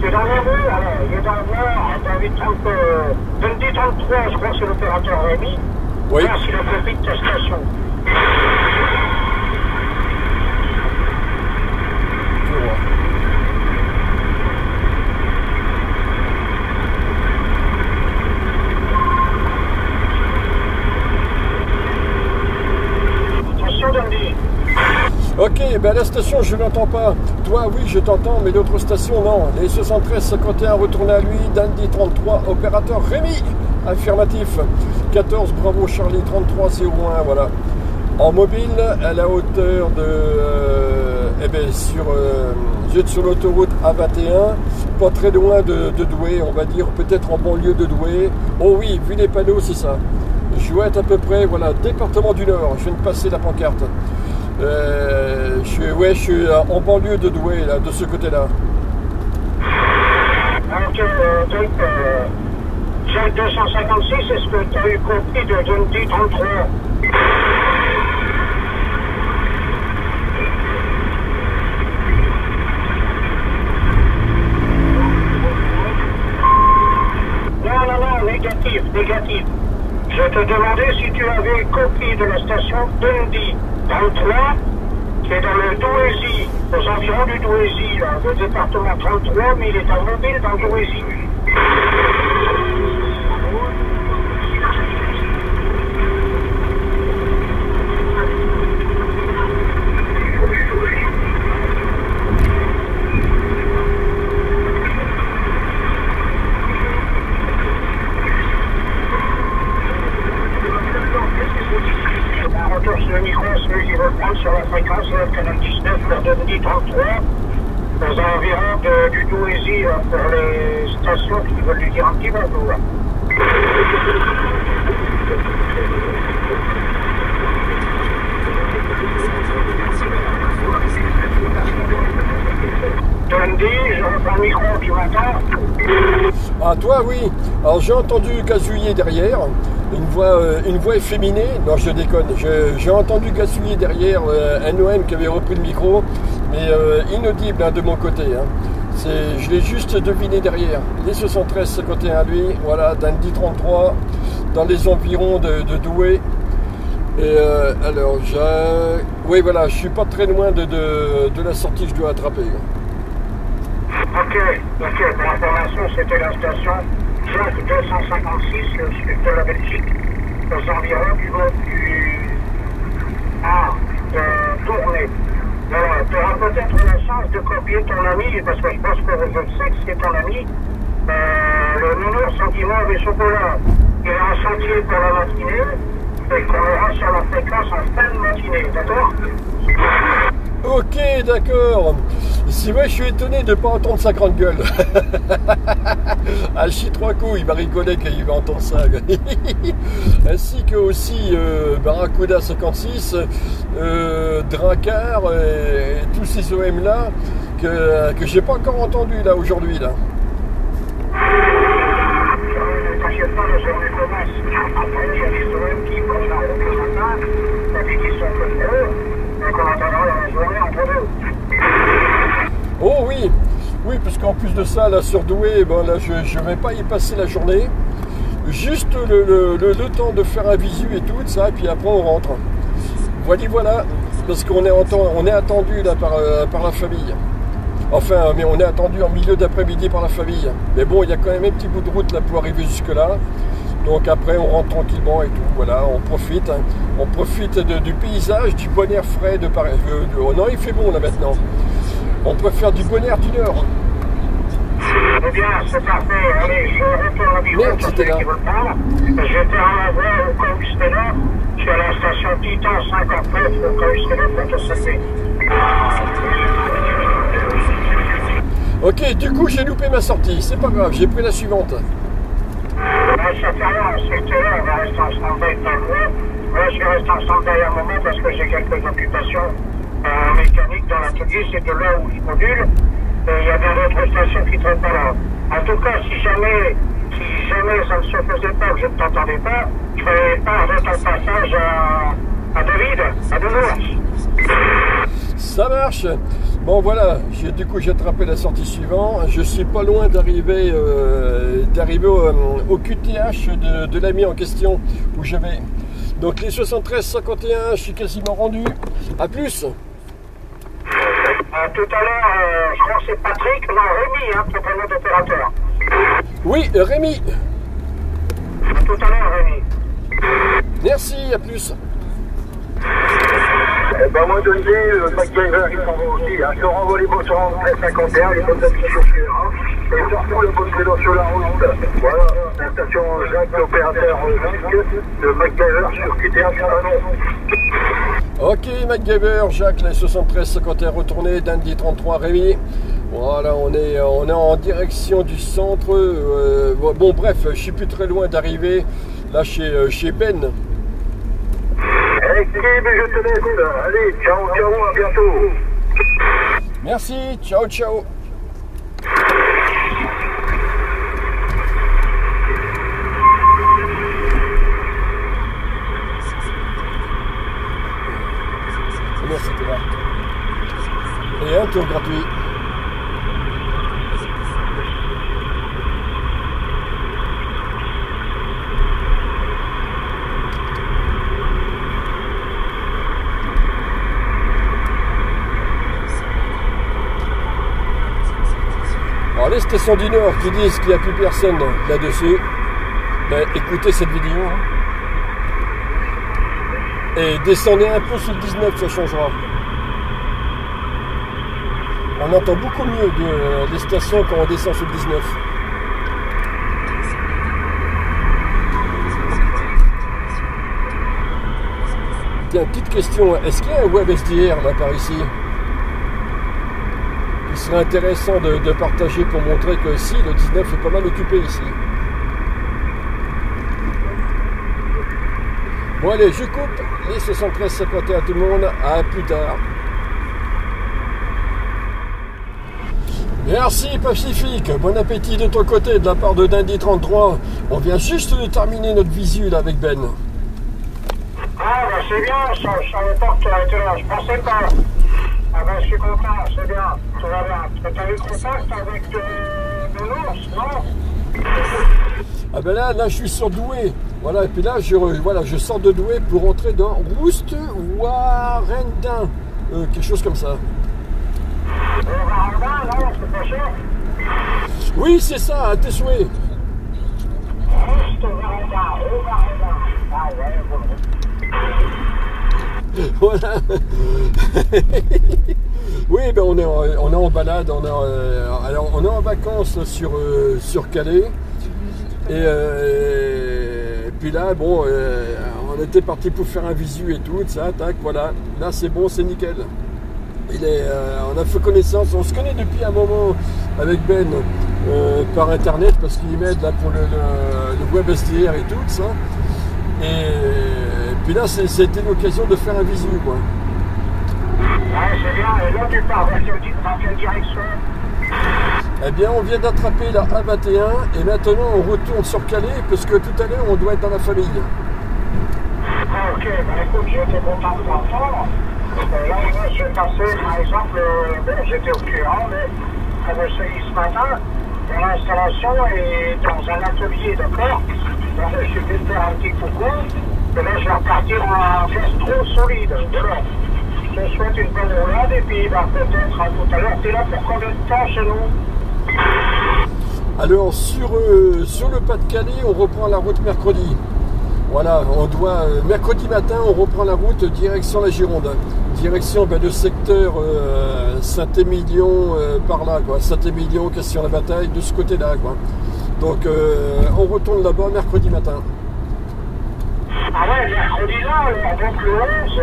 qui est dans la rue. Il est dans la rue Dandy trente-trois, je crois que c'est l'opérateur Rémi. Oui. Merci, le profit de ta station. Ok, ben la station, je l'entends pas. Toi, oui, je t'entends, mais l'autre station, non. Les soixante-treize cinquante et un retournés à lui, Dandy trente-trois, opérateur Rémi, affirmatif. quatorze, bravo Charlie, trente-trois zéro un, voilà. En mobile, à la hauteur de... Euh, eh bien, sur, euh, sur l'autoroute A vingt et un, pas très loin de, de Douai, on va dire, peut-être en banlieue de Douai. Oh oui, vu les panneaux, c'est ça. Je dois être à peu près, voilà, département du Nord. Je viens de passer la pancarte. Euh, je suis, ouais, je suis là, en banlieue de Douai, là, de ce côté-là. Donc, euh, donc euh, Jack deux cent cinquante-six, est-ce que tu as eu compris de Dandy trente-trois? Non, non, non, négatif, négatif. Je te demandais si tu avais compris de la station Dandy trente-trois, qui est dans le Douaisis, aux environs du Douaisis, là, le département trente-trois, mais il est à Mobile dans le Douaisis. Ah toi oui, alors j'ai entendu Gazouiller derrière, une voix, euh, une voix efféminée, non je déconne, j'ai entendu Gazouiller derrière, euh, N O M qui avait repris le micro, mais euh, inaudible hein, de mon côté, hein. Je l'ai juste deviné derrière. Les soixante-treize côté à lui, voilà, d'un dix trente-trois, dans les environs de, de Douai. Et euh, alors, oui, voilà, je suis pas très loin de, de, de la sortie que je dois attraper. Ok, ok, pour information, c'était la station deux cent cinquante-six, le sud de la Belgique, aux environs du mode du... Ah, de Tournai. Voilà, tu auras peut-être la chance de copier ton ami, parce que je pense que je sais que c'est ton ami, euh, le meneur sentiment des chocolats. Il a un chantier pour la matinée, et qu'on aura sur la fréquence en fin de matinée, d'accord? Ok, d'accord. Si moi, je suis étonné de ne pas entendre sa grande gueule. Ah, chie trois coups, il va rigoler quand il va entendre ça. Ainsi que aussi euh, Barracuda cinquante-six, euh, Drakkar et, et tous ces O M-là que, que j'ai pas encore entendu là aujourd'hui. Là. T'inquiète pas, les journées commencent. Après, il y a des O M qui passent la route le matin, et puis qui sont contre eux, donc on attendra la journée entre eux. Oh oui, oui, parce qu'en plus de ça, la surdouée, ben là, je ne vais pas y passer la journée. Juste le, le, le, le temps de faire un visu et tout ça, et puis après on rentre. Voilà, voilà, parce qu'on est, on est attendu là par, euh, par la famille. Enfin, mais on est attendu en milieu d'après-midi par la famille. Mais bon, il y a quand même un petit bout de route là pour arriver jusque-là. Donc après, on rentre tranquillement et tout. Voilà, on profite. Hein. On profite de, du paysage, du bon air frais de Paris. Euh, de, oh non, il fait bon là maintenant. On peut faire du bon air d'une heure. Eh bien, c'est parfait. Allez, je retourne au bureau. Merde, c'était là. J'étais en avant au Coïstena. Je suis à la station Titan cinquante-neuf au Coïstena pour te sauver. Ok, du coup, j'ai loupé ma sortie. C'est pas grave, j'ai pris la suivante. Ça fait rien, c'était là. On va rester ensemble avec ta voix. Moi, je vais rester ensemble derrière mon moment parce que j'ai quelques occupations. En mécanique dans l'atelier, c'est de là où je module. Il y a bien d'autres stations qui ne traînent pas là. En tout cas, si jamais, si jamais ça ne se faisait pas, que je ne t'entendais pas, je vais pas faire ton passage à, à David, à Delours. Ça marche. Bon voilà, du coup j'ai attrapé la sortie suivante. Je suis pas loin d'arriver euh, d'arriver au, au Q T H de, de l'ami en question où je vais. Donc les soixante-treize cinquante et un, je suis quasiment rendu. À plus. Euh, tout à l'heure, euh, je crois que c'est Patrick, non Rémi, hein, qui est le nom d'opérateur. Oui, Rémi. À tout à l'heure, Rémi. Merci, à plus. Eh ben, moi, Donné, le MacGyver, il s'en va aussi. Hein. Je renvoie les mots sur un cinquante et un, les bonnes petits chauffeurs. Hein. Et surtout, le bon vélo sur la route. Voilà, la station Jacques, l'opérateur Jacques, le MacGyver sur Q T H Salon. Ok, MacGyver, Jacques, la soixante-treize cinquante et un retournée, Dandy trente-trois, Rémi. Voilà, on est, on est en direction du centre. Euh, bon, bref, je suis plus très loin d'arriver là chez, euh, chez Ben. Hey, Kim, je te laisse. Allez, ciao, ciao, à bientôt. Merci, ciao, ciao. Et un tour gratuit. Alors les stations du Nord qui disent qu'il n'y a plus personne là-dessus, ben, écoutez cette vidéo hein. Et descendez un peu sous le dix-neuf, ça changera. On entend beaucoup mieux de, euh, les stations quand on descend sur le dix-neuf. Tiens, petite question, est-ce qu'il y a un web S D R là par ici? Il serait intéressant de, de partager pour montrer que si, le dix-neuf est pas mal occupé ici. Bon allez, je coupe les soixante-treize cinquante et un à tout le monde, à plus tard. Merci Pacifique, bon appétit de ton côté de la part de Dandy trente-trois. On vient juste de terminer notre visu là avec Ben. Ah bah c'est bien, je savais pas que tu as été là, je pensais pas. Ah bah je suis content, c'est bien, tout va bien. Ah ben là, là je suis sur Douai. Voilà, et puis là je, voilà, je sors de Douai pour entrer dans Roust Warendin. Euh, quelque chose comme ça. Oui, c'est ça, à tes souhaits. Voilà. Oui, ben on est en, on est en balade, on est en, alors on est en vacances sur, euh, sur Calais. Et, euh, et puis là, bon, euh, on était parti pour faire un visu et tout, ça, tac, voilà. Là, c'est bon, c'est nickel. Il est, euh, on a fait connaissance, on se connaît depuis un moment avec Ben euh, par internet parce qu'il m'aide là pour le, le, le web S D R et tout ça. Et, et puis là, c'était l'occasion de faire un visu, quoi. Ouais, c'est bien. Et là, tu pars vers quelle direction? Eh bien, on vient d'attraper la A vingt et un et maintenant on retourne sur Calais parce que tout à l'heure on doit être dans la famille. Ah, ok, bah écoute, j'étais content de t'entendre. Euh, là, moi, je vais passer, par exemple, euh, bon, j'étais au courant, mais travaillé ce matin dans l'installation et dans un atelier, d'accord. Là, je suis venu faire un petit coucou, et là, je vais partir en geste trop solide, d'accord. Je te souhaite une bonne roulade et puis bah, peut-être à tout à l'heure. T'es là pour combien de temps chez nous? Alors, sur, euh, sur le Pas-de-Calais, on reprend la route mercredi. Voilà, on doit, mercredi matin, on reprend la route direction la Gironde. Direction ben, le secteur euh, Saint-Émilion, euh, par là, quoi. Saint-Émilion, Castillon-la-Bataille, de ce côté-là, quoi. Donc, euh, on retourne là-bas mercredi matin. Ah ouais, mercredi là, donc le onze.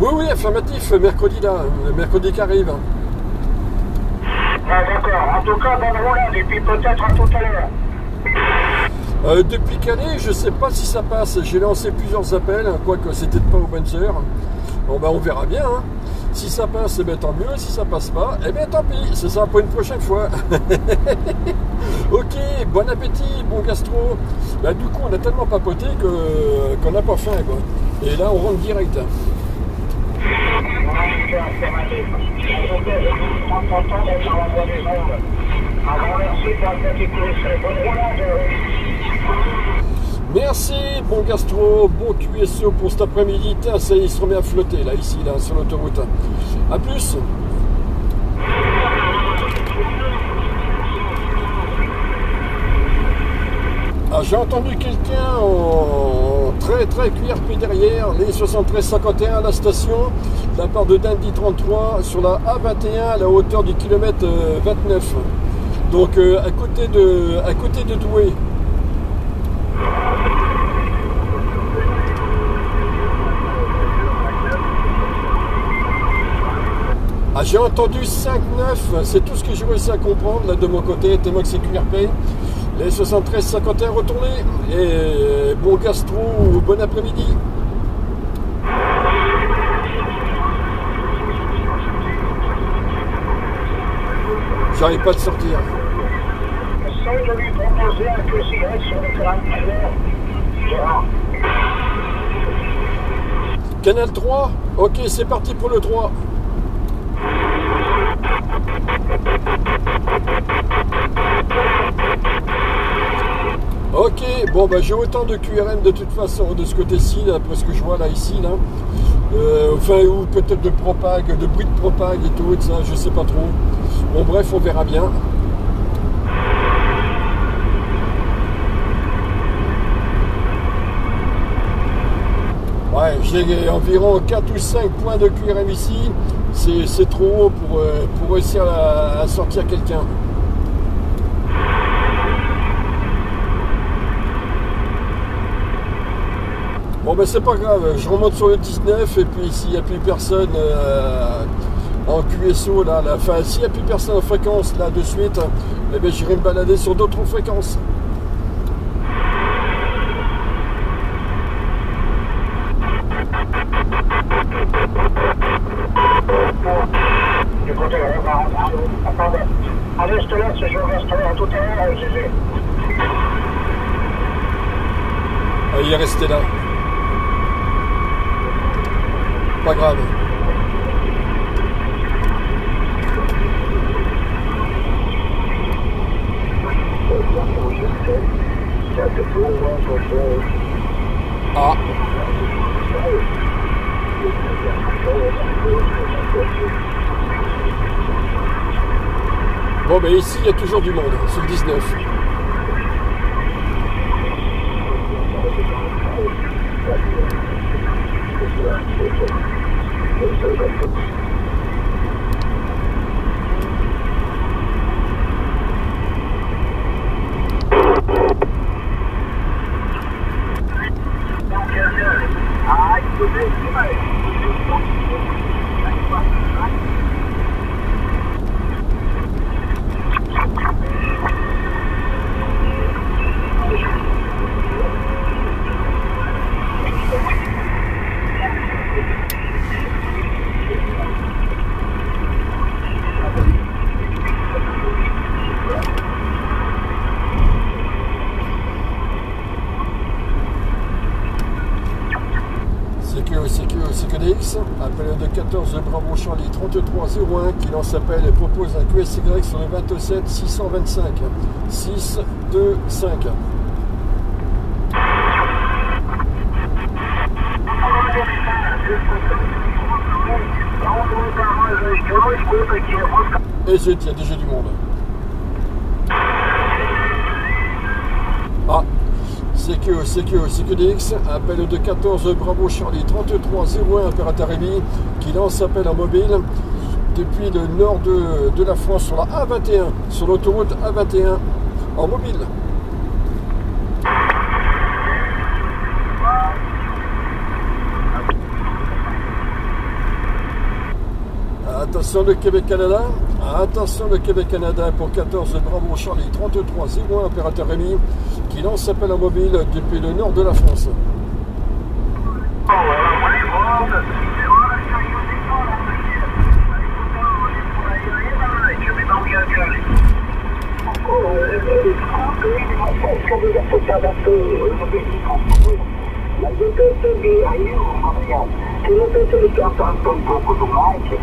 Oui, oui, affirmatif, mercredi là, le mercredi qui arrive. Ah d'accord, en tout cas, bonne roulade, et puis peut-être à tout à l'heure. Euh, depuis Calais, je ne sais pas si ça passe. J'ai lancé plusieurs appels, hein, quoique c'était pas aux bonnes heures. Bon, ben, on verra bien. Hein. Si ça passe, eh ben, tant mieux. Si ça passe pas, eh bien tant pis. Ce sera pour une prochaine fois. Ok, bon appétit, bon gastro. Bah, du coup, on a tellement papoté que, qu'on n'a pas faim, quoi. Et là, on rentre direct. Merci, bon gastro, bon Q S O pour cet après-midi. Ça y est, il se remet à flotter, là, ici, là, sur l'autoroute. A plus. Ah, j'ai entendu quelqu'un en très très cuir puis derrière, les soixante-treize cinquante et un à la station, de la part de Dandy trente-trois, sur la A vingt et un à la hauteur du kilomètre vingt-neuf. Donc euh, à côté de, à côté de Douai. Ah, j'ai entendu cinq neuf, c'est tout ce que j'ai réussi à comprendre là de mon côté, tellement que c'est Q R P. Les soixante-treize cinquante et un retournés, et bon gastro, bon après-midi. J'arrive pas de sortir. Essaye de lui proposer un peu de cigarette sur le canal trois. Canal trois? Ok, c'est parti pour le trois. Ok, bon bah j'ai autant de Q R M de toute façon de ce côté-ci, après ce que je vois là, ici, là. Euh, enfin, ou peut-être de propag, de bruit de propag et tout, ça, je sais pas trop. Bon, bref, on verra bien. Ouais, j'ai environ quatre ou cinq points de Q R M ici. C'est trop haut pour, euh, pour réussir à, à sortir quelqu'un. Bon ben c'est pas grave, je remonte sur le dix-neuf et puis s'il n'y a plus personne euh, en Q S O là, là enfin s'il n'y a plus personne en fréquence là de suite, eh ben j'irai me balader sur d'autres fréquences. Allez, je te laisse, je reste là tout à l'heure, G G. Ah, il est resté là. Pas grave. Ah. Bon, mais ici, il y a toujours du monde, hein, sur le dix-neuf. Appel de quatorze Bravo Charlie trente-trois zéro un qui lance appel et propose un Q S Y sur le vingt-sept six cent vingt-cinq six cent vingt-cinq. Et zut, il y a déjà du monde. Ah. C Q, C Q, C Q D X, appel de quatorze Bravo Charlie trente-trois zéro un Impérataremi qui lance appel en mobile depuis le nord de, de la France sur la A vingt et un, sur l'autoroute A vingt et un en mobile. Attention le Québec-Canada, attention le Québec-Canada pour quatorze Bravo Charlie trente-trois zéro un Impérataremi qui lance appel en mobile depuis le nord de la France.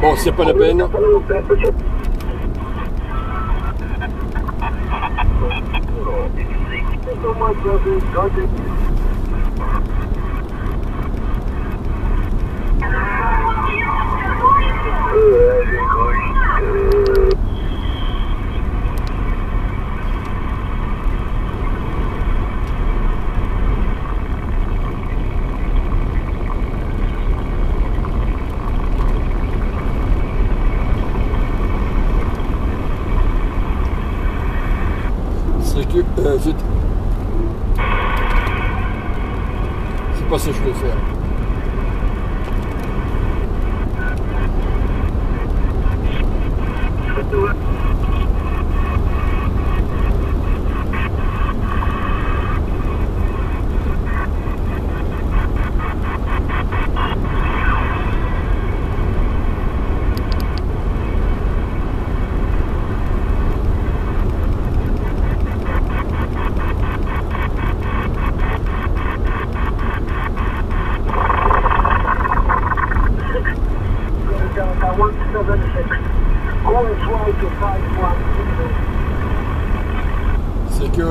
Bon, c'est pas la peine. Euh, je sais pas si je peux faire.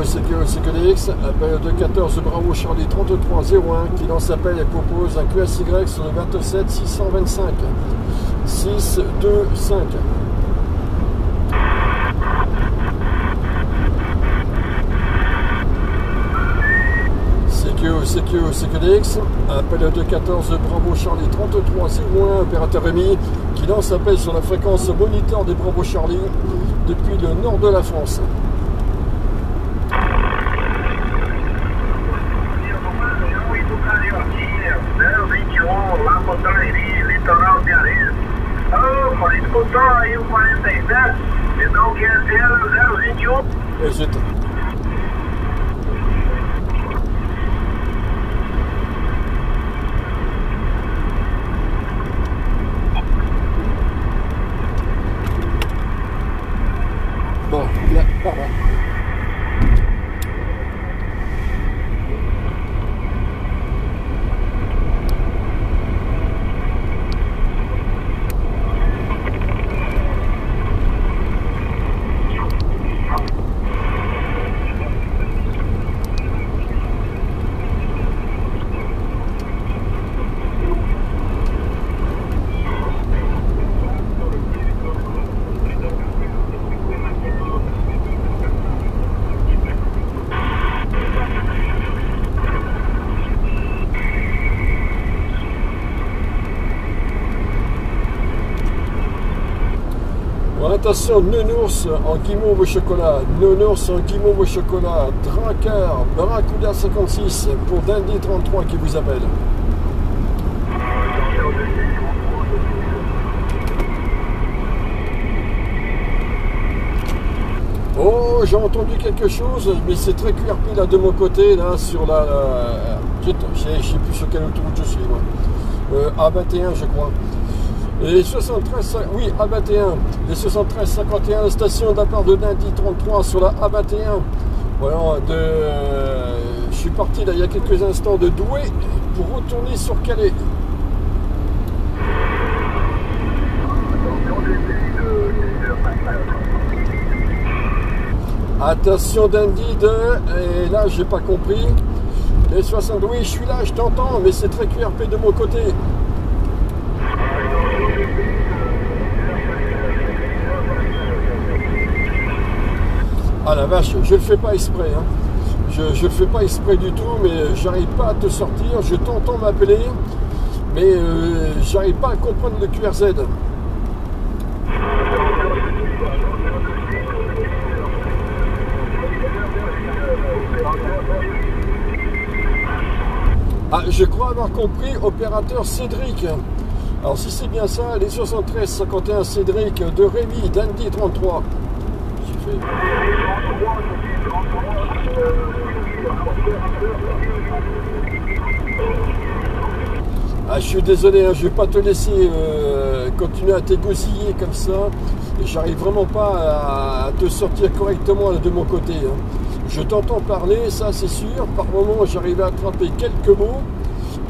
C Q D X, appel de quatorze Bravo Charlie trente-trois zéro un qui lance appel et propose un Q S Y sur le vingt-sept six cent vingt-cinq six cent vingt-cinq. C Q, C Q, C Q D X, appel de quatorze Bravo Charlie trente-trois zéro un Impérataremi qui lance appel sur la fréquence moniteur des Bravo Charlie depuis le nord de la France. Et zut. Bon, là, pardon. Bon, attention, nounours en guimauve au chocolat, nounours en guimauve au chocolat, Drakkar, Barracuda cinquante-six, pour Dundee trente-trois qui vous appelle. Oh, j'ai entendu quelque chose, mais c'est très Q R P là de mon côté, là, sur la... la je ne sais plus sur quelle autoroute je suis, moi. Euh, A vingt et un, je crois. Et soixante-treize, oui, A vingt et un, les soixante-treize cinquante et un, station d'un part de Dundee trente-trois sur la A vingt et un. Voilà, de, euh, je suis parti là il y a quelques instants de Douai pour retourner sur Calais. Attention Dundee deux, et là j'ai pas compris. Les soixante, oui, je suis là, je t'entends, mais c'est très Q R P de mon côté. Ah la vache, je le fais pas exprès, hein. je, je le fais pas exprès du tout, mais j'arrive pas à te sortir, je t'entends m'appeler, mais euh, j'arrive pas à comprendre le Q R Z. Ah, je crois avoir compris, opérateur Cédric. Alors si c'est bien ça, les soixante-treize cinquante et un Cédric de Rémi, Dundee trente-trois. Ah, je suis désolé, hein, je ne vais pas te laisser euh, continuer à t'égosiller comme ça. J'arrive vraiment pas à, à te sortir correctement de mon côté. Hein. Je t'entends parler, ça c'est sûr. Par moments, j'arrive à attraper quelques mots,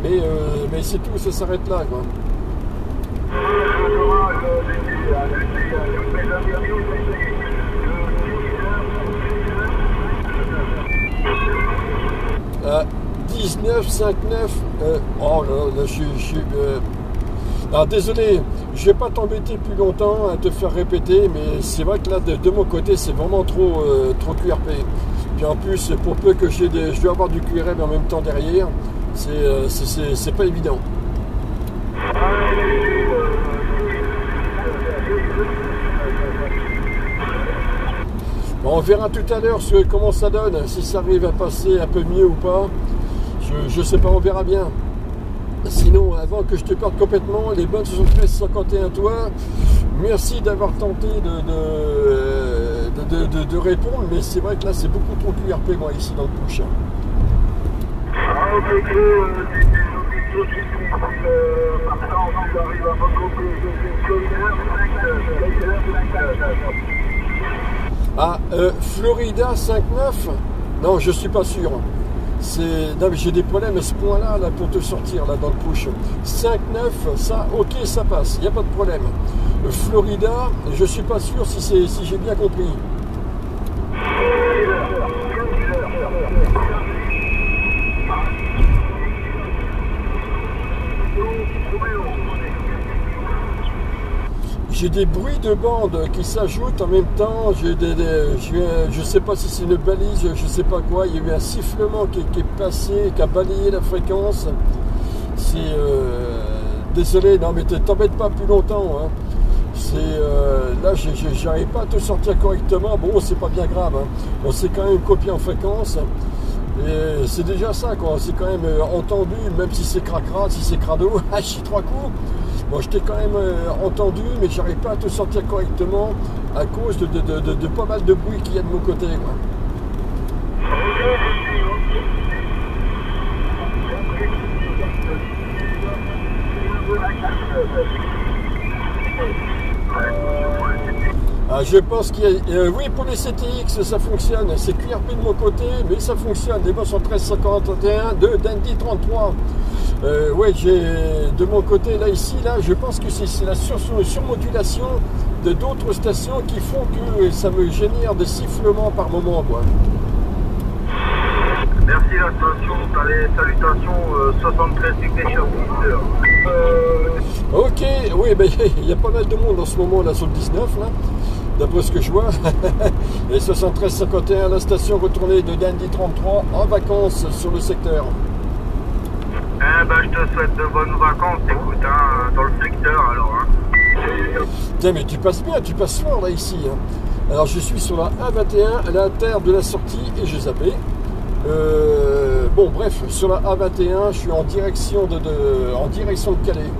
mais, euh, mais c'est tout, ça s'arrête là, quoi. Euh, dix-neuf cinquante-neuf, euh, oh là là, je suis... Euh... Alors désolé, je vais pas t'embêter plus longtemps à te faire répéter, mais c'est vrai que là, de, de mon côté, c'est vraiment trop, euh, trop Q R P. Puis en plus, pour peu que j'ai des... je dois avoir du Q R M en même temps derrière, c'est euh, pas évident. On verra tout à l'heure comment ça donne, si ça arrive à passer un peu mieux ou pas. Je, je sais pas, on verra bien. Sinon, avant que je te perde complètement, les bonnes soixante-treize cinquante et un, toi, merci d'avoir tenté de, de, de, de, de répondre, mais c'est vrai que là, c'est beaucoup trop Q R P, moi, ici, dans le bouche. Ah, euh, Florida cinquante-neuf? Non, je suis pas sûr. Non, mais j'ai des problèmes à ce point-là là, pour te sortir là, dans le push. cinquante-neuf, ça, ok, ça passe, il n'y a pas de problème. Florida, je suis pas sûr si, si j'ai bien compris. J'ai des bruits de bande qui s'ajoutent en même temps, des, des, je ne sais pas si c'est une balise, je ne sais pas quoi, il y a eu un sifflement qui, qui est passé, qui a balayé la fréquence. C'est... Euh, désolé, non mais t'embêtes pas plus longtemps. Hein. C'est... Euh, là, j'arrive pas à te sortir correctement, bon, c'est pas bien grave, hein. On s'est quand même copié en fréquence. Et c'est déjà ça, quoi, c'est quand même entendu, même si c'est cracra, si c'est crado, ah, j'ai trois coups. Bon, je t'ai quand même euh, entendu, mais j'arrive pas à te sortir correctement à cause de, de, de, de, de pas mal de bruit qu'il y a de mon côté, quoi. Ah, je pense qu'il y a... Euh, oui, pour les C T X, ça fonctionne. C'est Q R P de mon côté, mais ça fonctionne. Les boss sont treize cinquante et un de Dundee trente-trois. Euh, ouais, j'ai de mon côté là ici là, je pense que c'est la sur, surmodulation de d'autres stations qui font que ça me génère des sifflements par moment, quoi. Merci la station, les salutations euh, soixante-treize Ignition. Euh... Ok, oui, ben il y, y a pas mal de monde en ce moment là sur le dix-neuf là, d'après ce que je vois. Et soixante-treize cinquante et un, la station retournée de Dundee trente-trois en vacances sur le secteur. Eh ben, je te souhaite de bonnes vacances, écoute, hein, dans le secteur alors. Hein. Putain, mais tu passes bien, tu passes fort là ici. Hein. Alors je suis sur la A vingt et un à l'intérieur de la sortie et j'ai zappé. Euh, bon bref, sur la A vingt et un, je suis en direction de, de, en direction de Calais.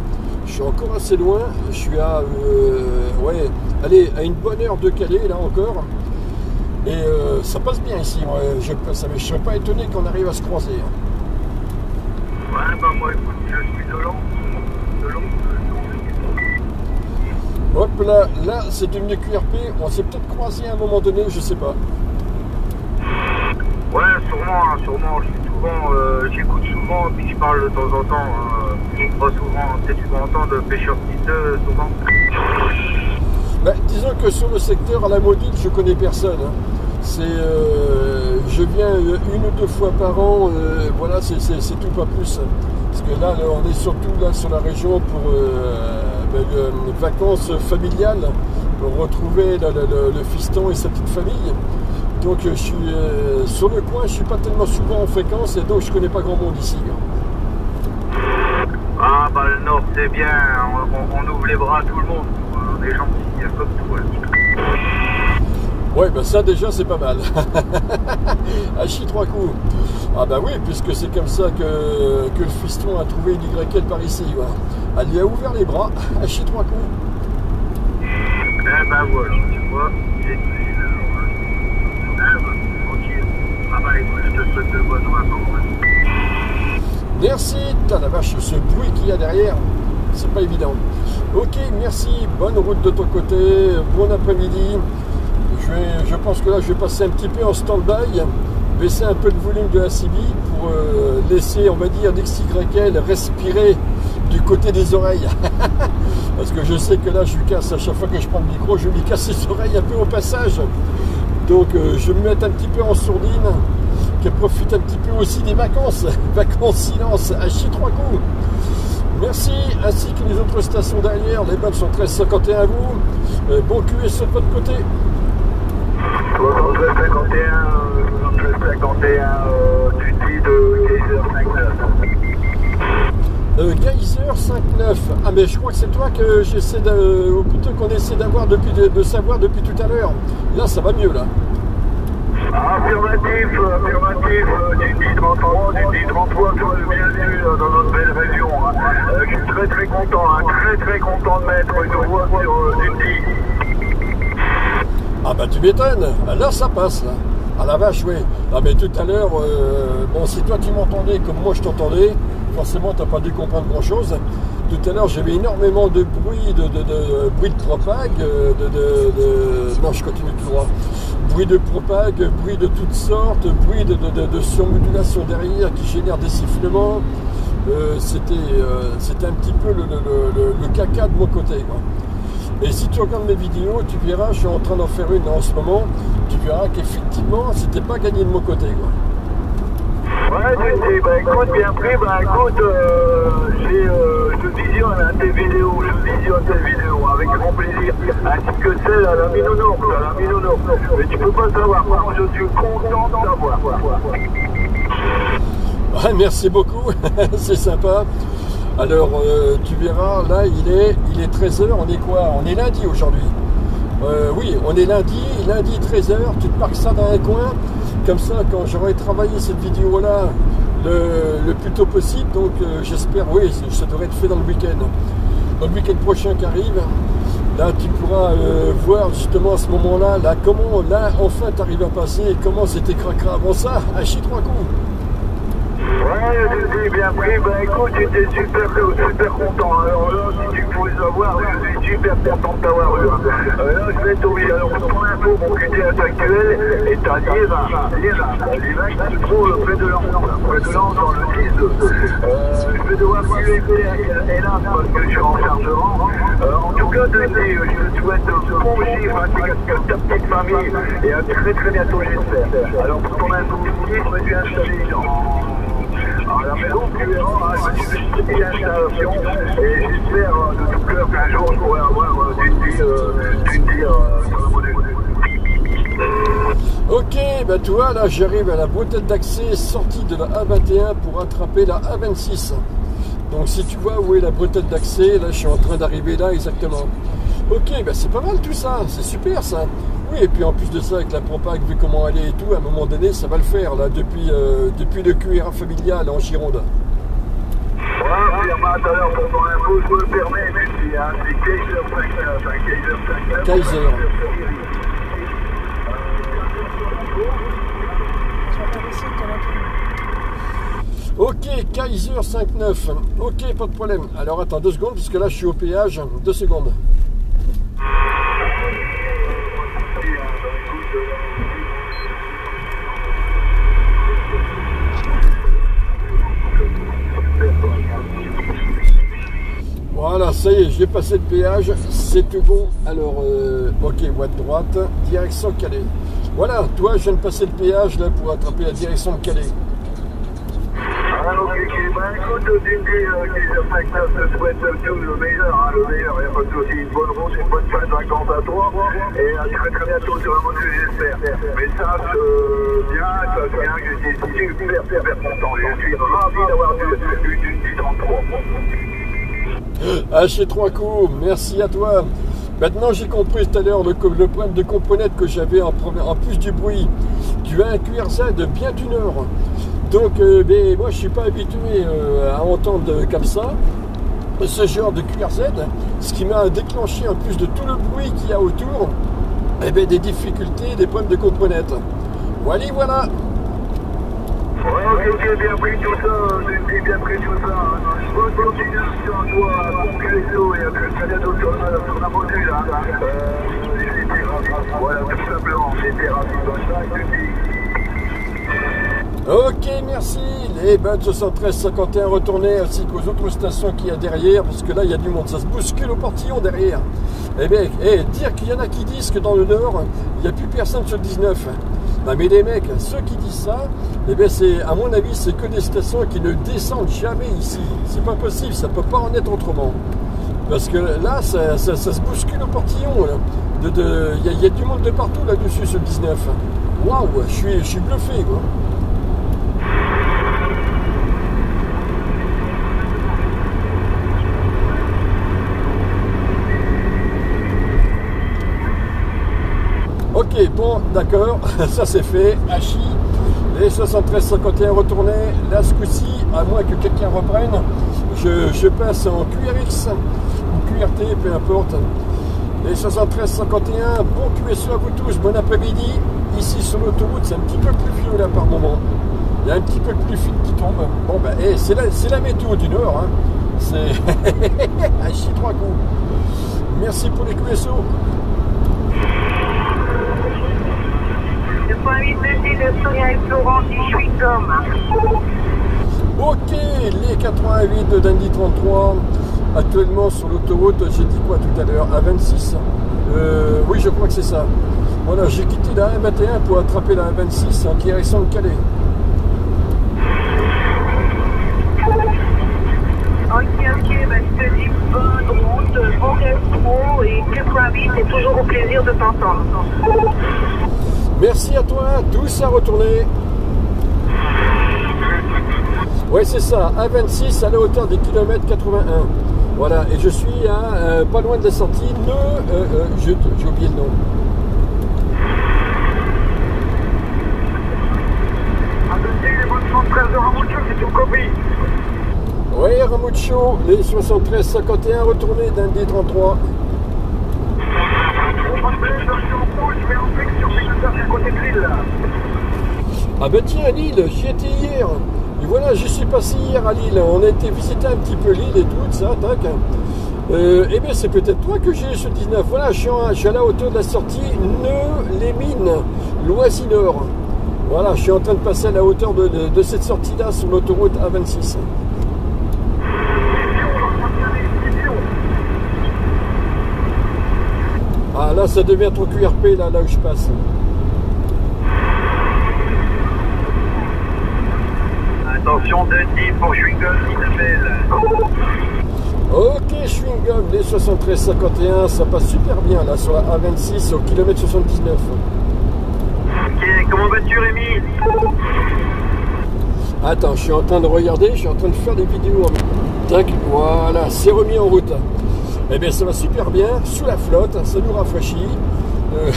Je suis encore assez loin, je suis à, euh, ouais, allez, à une bonne heure de Calais là encore. Et euh, ça passe bien ici, ouais. je ne serais pas étonné qu'on arrive à se croiser. Ouais, bah moi écoute, je suis de Lens. De Lens, de Lens. Hop là, là c'est devenu Q R P, on s'est peut-être croisé à un moment donné, je sais pas. Ouais, sûrement, hein, sûrement, euh, j'écoute souvent, puis je parle de temps en temps, euh, pas souvent, peut-être tu vas entendre pêcheur piteux souvent. Bah, disons que sur le secteur à la Maudite, je connais personne. Hein. C'est, euh, je viens une ou deux fois par an, euh, voilà, c'est tout, pas plus. Hein. Parce que là, là, on est surtout là sur la région pour euh, ben, euh, vacances familiales, pour retrouver là, le, le, le fiston et sa petite famille. Donc je suis euh, sur le coin, je suis pas tellement souvent en fréquence et donc je connais pas grand monde ici. Ah bah le Nord c'est bien, on, on, on ouvre les bras à tout le monde, on est gentils comme tout. Ouais, ouais bah ça déjà c'est pas mal. À chi trois coups. Ah bah oui, puisque c'est comme ça que, que le fiston a trouvé une Y L par ici. Ouais. Elle lui a ouvert les bras, à chi trois coups. Eh bah voilà, tu vois, merci, t'as la vache, ce bruit qu'il y a derrière, c'est pas évident. Ok, merci, bonne route de ton côté, bon après-midi. Je, je pense que là, je vais passer un petit peu en stand-by, baisser un peu le volume de la C B pour euh, laisser, on va dire, l'X Y L respirer du côté des oreilles. Parce que je sais que là, je lui casse, à chaque fois que je prends le micro, je lui casse les oreilles un peu au passage. Donc euh, je vais me mettre un petit peu en sourdine, qu'elle profite un petit peu aussi des vacances, vacances silence, à chi trois coups. Merci, ainsi que les autres stations derrière, les bonnes sont treize cinquante et un à vous. Euh, bon Q S sur votre côté. treize cinquante et un, tu dis de Geyser cinquante-neuf. Ah mais je crois que c'est toi que j'essaie de, ou plutôt qu'on essaie d'avoir depuis de, de savoir depuis tout à l'heure. Là ça va mieux là. Affirmatif, affirmatif, Didi trente-trois, Didi trente-trois, tu es bienvenue dans notre belle région. Euh, je suis très très content, hein, très très content de mettre une voix sur Didi. Ah bah tu m'étonnes, là ça passe là. Ah la vache, oui. Ah mais tout à l'heure, euh, bon si toi tu m'entendais comme moi je t'entendais, forcément t'as pas dû comprendre grand chose. Tout à l'heure j'avais énormément de bruit de, de, de, de bruit de propague, de, de, de, non je continue tout droit. Bruit de propague, bruit de toutes sortes, bruit de, de, de, de surmodulation derrière qui génère des sifflements. Euh, C'était euh, un petit peu le, le, le, le caca de mon côté. Quoi. Et si tu regardes mes vidéos, tu verras, je suis en train d'en faire une en ce moment, tu verras qu'effectivement, c'était pas gagné de mon côté. Quoi. Ouais, tu sais, bah écoute, bien pris, bah écoute, euh, euh, je visionne hein, tes vidéos, je visionne tes vidéos avec grand plaisir, ainsi que celle à la mine au nord, à la mine au nord, mais tu peux pas savoir, moi je suis content d'en avoir. Ouais, merci beaucoup, c'est sympa. Alors, euh, tu verras, là, il est, il est treize heures, on est quoi? On est lundi aujourd'hui. Euh, oui, on est lundi, lundi treize heures, tu te marques ça dans un coin, comme ça, quand j'aurai travaillé cette vidéo-là le, le plus tôt possible, donc euh, j'espère, oui, ça devrait être fait dans le week-end. Dans le week-end prochain qui arrive, là, tu pourras euh, voir justement à ce moment-là, là, comment, là, enfin, t'arrives à passer, et comment c'était cracra avant ça, à chi trois coups. Ouais, je suis bien pris, bah écoute, j'étais super, super content, alors là, si tu pouvais savoir, je suis super content de t'avoir eu, là, je vais t'oublier, alors pour l'info, mon Q T S actuel est à Liévin, Liévin, Liévin qui se trouve près de Lens, près de Lens dans le dix, je vais devoir suivre et là, parce que je suis en chargement, en tout cas, je te souhaite bon givre à ta petite famille, et à très très bientôt, j'espère, alors pour ton info, je suis installé en... La maison, tu verras, c'est une installation et j'espère de tout cœur qu'un jour je pourrai avoir d'une vie sur le modèle. Ok, ben tu vois, là j'arrive à la bretelle d'accès sortie de la A vingt et un pour attraper la A vingt-six. Donc si tu vois où est la bretelle d'accès, là je suis en train d'arriver là exactement. Ok, ben c'est pas mal tout ça, c'est super ça. Oui, et puis en plus de ça, avec la Propac, vu comment elle est et tout, à un moment donné, ça va le faire, là, depuis, euh, depuis le Q R A familial en Gironde. Ouais, puis à tout à l'heure, pour ton info, je me permets, mais c'est un Kaiser cinquante-neuf, un Kaiser cinquante-neuf. Ok, Kaiser cinquante-neuf. Ok, pas de problème. Alors attends deux secondes, parce que là je suis au péage. Deux secondes. Voilà, ça y est, j'ai passé le péage. C'est tout bon. Alors, euh, ok, voie de droite, direction Calais. Voilà, toi, je viens de passer le péage là pour attraper la direction de Calais. Ben écoute, Dindy, Kaiser cinquante-neuf te souhaite tout le meilleur, hein, le meilleur, et reste aussi une bonne route, une bonne fin de vacances à toi, et à très très bientôt sur un mot que j'espère. Mais ça, c'est bien, ça c'est bien, j'étais super, super content, je suis ravi d'avoir eu une dix trente-trois. Ah, chez trois coups, merci à toi. Maintenant, j'ai compris tout à l'heure le, le problème de componente que j'avais en, en plus du bruit. Tu as un Q R Z de bien d'une heure. Donc, euh, mais moi, je ne suis pas habitué euh, à entendre euh, comme ça ce genre de Q R Z, ce qui m'a déclenché, en plus de tout le bruit qu'il y a autour, eh bien, des difficultés, des problèmes de componente. Voilà, voilà. Ouais, ok, bien pris tout ça, j'ai bien pris tout ça. Bonne continuation à toi, à ton réseau et à très bientôt sur la montée, là. J'étais ravi, voilà, tout simplement, j'étais ravi. Ok, merci. Les bains de soixante-treize cinquante et un retournés ainsi qu'aux autres stations qu'il y a derrière, parce que là, il y a du monde. Ça se bouscule au portillon derrière. Eh bien, eh, dire qu'il y en a qui disent que dans le Nord, il n'y a plus personne sur le dix-neuf. Non, mais les mecs, ceux qui disent ça, eh bien, c'est, à mon avis, c'est que des stations qui ne descendent jamais ici. C'est pas possible, ça ne peut pas en être autrement. Parce que là, ça, ça, ça se bouscule au portillon. Il de, de, y, y a du monde de partout là-dessus sur le dix-neuf. Waouh, je suis, je suis bluffé, quoi. Ok, bon, d'accord, ça c'est fait, hachi, les soixante-treize cinquante et un retournés, là ce coup-ci, à moins que quelqu'un reprenne, je, je passe en Q R X, ou Q R T, peu importe, les soixante-treize cinquante et un, bon Q S O à vous tous, bon après-midi, ici sur l'autoroute, c'est un petit peu plus vieux là par moment, il y a un petit peu plus fine qui tombe, bon ben, hey, c'est la, la météo du Nord, hein. C'est hachi trois coups, merci pour les Q S O. Ok, les quatre-vingt-huit de Dundee trente-trois, actuellement sur l'autoroute, j'ai dit quoi tout à l'heure, à vingt-six, euh, oui je crois que c'est ça, voilà, j'ai quitté la un vingt et un pour attraper la un vingt-six en direction de Calais. Ok, ok, bah, je te dis bonne route, bon gastro et quatre-vingt-huit, c'est toujours au plaisir de t'entendre. Merci à toi, tous à retourner. Ouais, c'est ça, à vingt-six à la hauteur des kilomètres quatre-vingt-un. Voilà, et je suis à, euh, pas loin de la sortie. Ne, euh, euh, j'ai oublié le nom. Oui, Ramucho, les soixante-treize cinquante et un retournés d'un des trente-trois. Ah ben tiens, à Lille, j'y étais hier. Et voilà, j'y suis passé hier à Lille. On a été visiter un petit peu Lille et tout, ça, tac. Euh, eh bien, c'est peut-être toi que j'ai eu ce dix-neuf. Voilà, je suis, en, je suis à la hauteur de la sortie Neu-les-Mines, Loisy-Nord. Voilà, je suis en train de passer à la hauteur de, de, de cette sortie-là sur l'autoroute A vingt-six. Ah là, ça devient trop Q R P, là, là où je passe. Attention, Denis, pour Schwingum, il appelle. Ok, Schwingum, les soixante-treize cinquante et un, ça passe super bien, là, sur la A vingt-six, au kilomètre soixante-dix-neuf. Ok, comment vas-tu, Rémi? Attends, je suis en train de regarder, je suis en train de faire des vidéos. Tac, voilà, c'est remis en route. Eh bien, ça va super bien, sous la flotte, ça nous rafraîchit. Euh...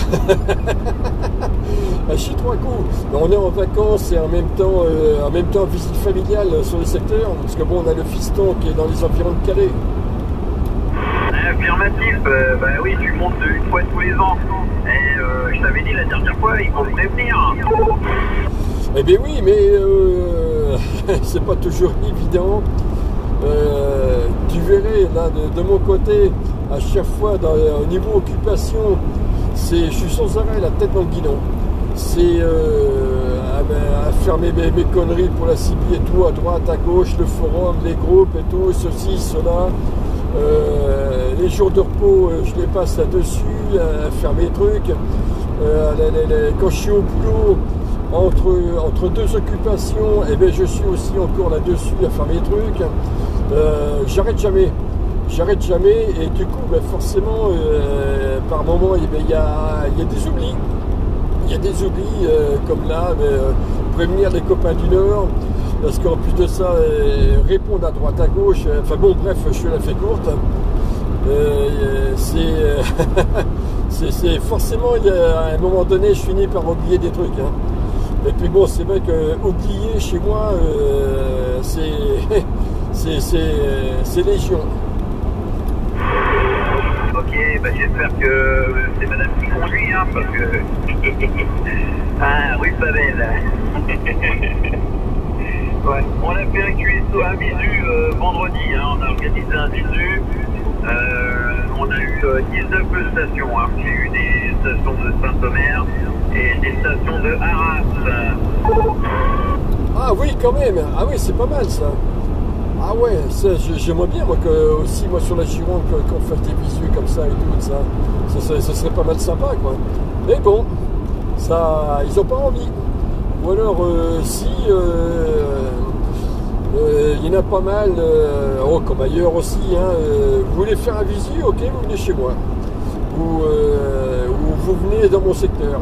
À Chitroaco, on est en vacances et en même temps, euh, en même temps visite familiale sur les secteurs, parce que bon, on a le fiston qui est dans les environs de Calais. Affirmatif, euh, bah oui, tu montes une fois tous les ans. Et euh, je t'avais dit la dernière fois, il faut me prévenir. Eh bien oui, mais euh, c'est pas toujours évident. Euh, tu verrais, là, de, de mon côté, à chaque fois, dans, au niveau occupation, c'est, je suis sans arrêt la tête dans le guidon. C'est euh, à, à faire mes, mes conneries pour la C I B I et tout, à droite, à gauche, le forum, les groupes et tout, ceci, cela. Euh, les jours de repos, euh, je les passe là-dessus, à, à faire mes trucs. Euh, les, les, les, quand je suis au boulot, entre, entre deux occupations, eh bien, je suis aussi encore là-dessus à faire mes trucs. Euh, j'arrête jamais. J'arrête jamais. Et du coup, ben, forcément, euh, par moment, eh bien, il y a, il y a des oublis. Il y a des oublis, euh, comme là, mais, euh, prévenir les copains du Nord. Parce qu'en plus de ça, euh, répondre à droite, à gauche, euh, enfin bon, bref, je la fais courte. Euh, c'est, euh, c'est, c'est forcément, il y a, à un moment donné, je finis par oublier des trucs. Hein. Et puis bon, c'est vrai que oublier chez moi, euh, c'est, c'est, c'est, c'est légion. Ok, bah j'espère que c'est madame qui conduit, hein, parce que... Ah, rue Pavel. Ouais. On a fait un Q S O, un visu euh, vendredi, hein. On a organisé un visu, euh, on a eu euh, dix-neuf stations, hein. J'ai eu des stations de Saint-Omer et des stations de Arras. Ah oui quand même, ah oui c'est pas mal ça. Ah ouais, j'aimerais bien moi que aussi moi sur la Gironde qu'on fasse des visus comme ça et tout ça. Ça, ça, ça serait pas mal sympa quoi. Mais bon, ça ils ont pas envie. Ou alors, euh, si il euh, euh, y en a pas mal, euh, oh, comme ailleurs aussi, hein, euh, vous voulez faire un visu, ok, vous venez chez moi. Ou, euh, ou vous venez dans mon secteur.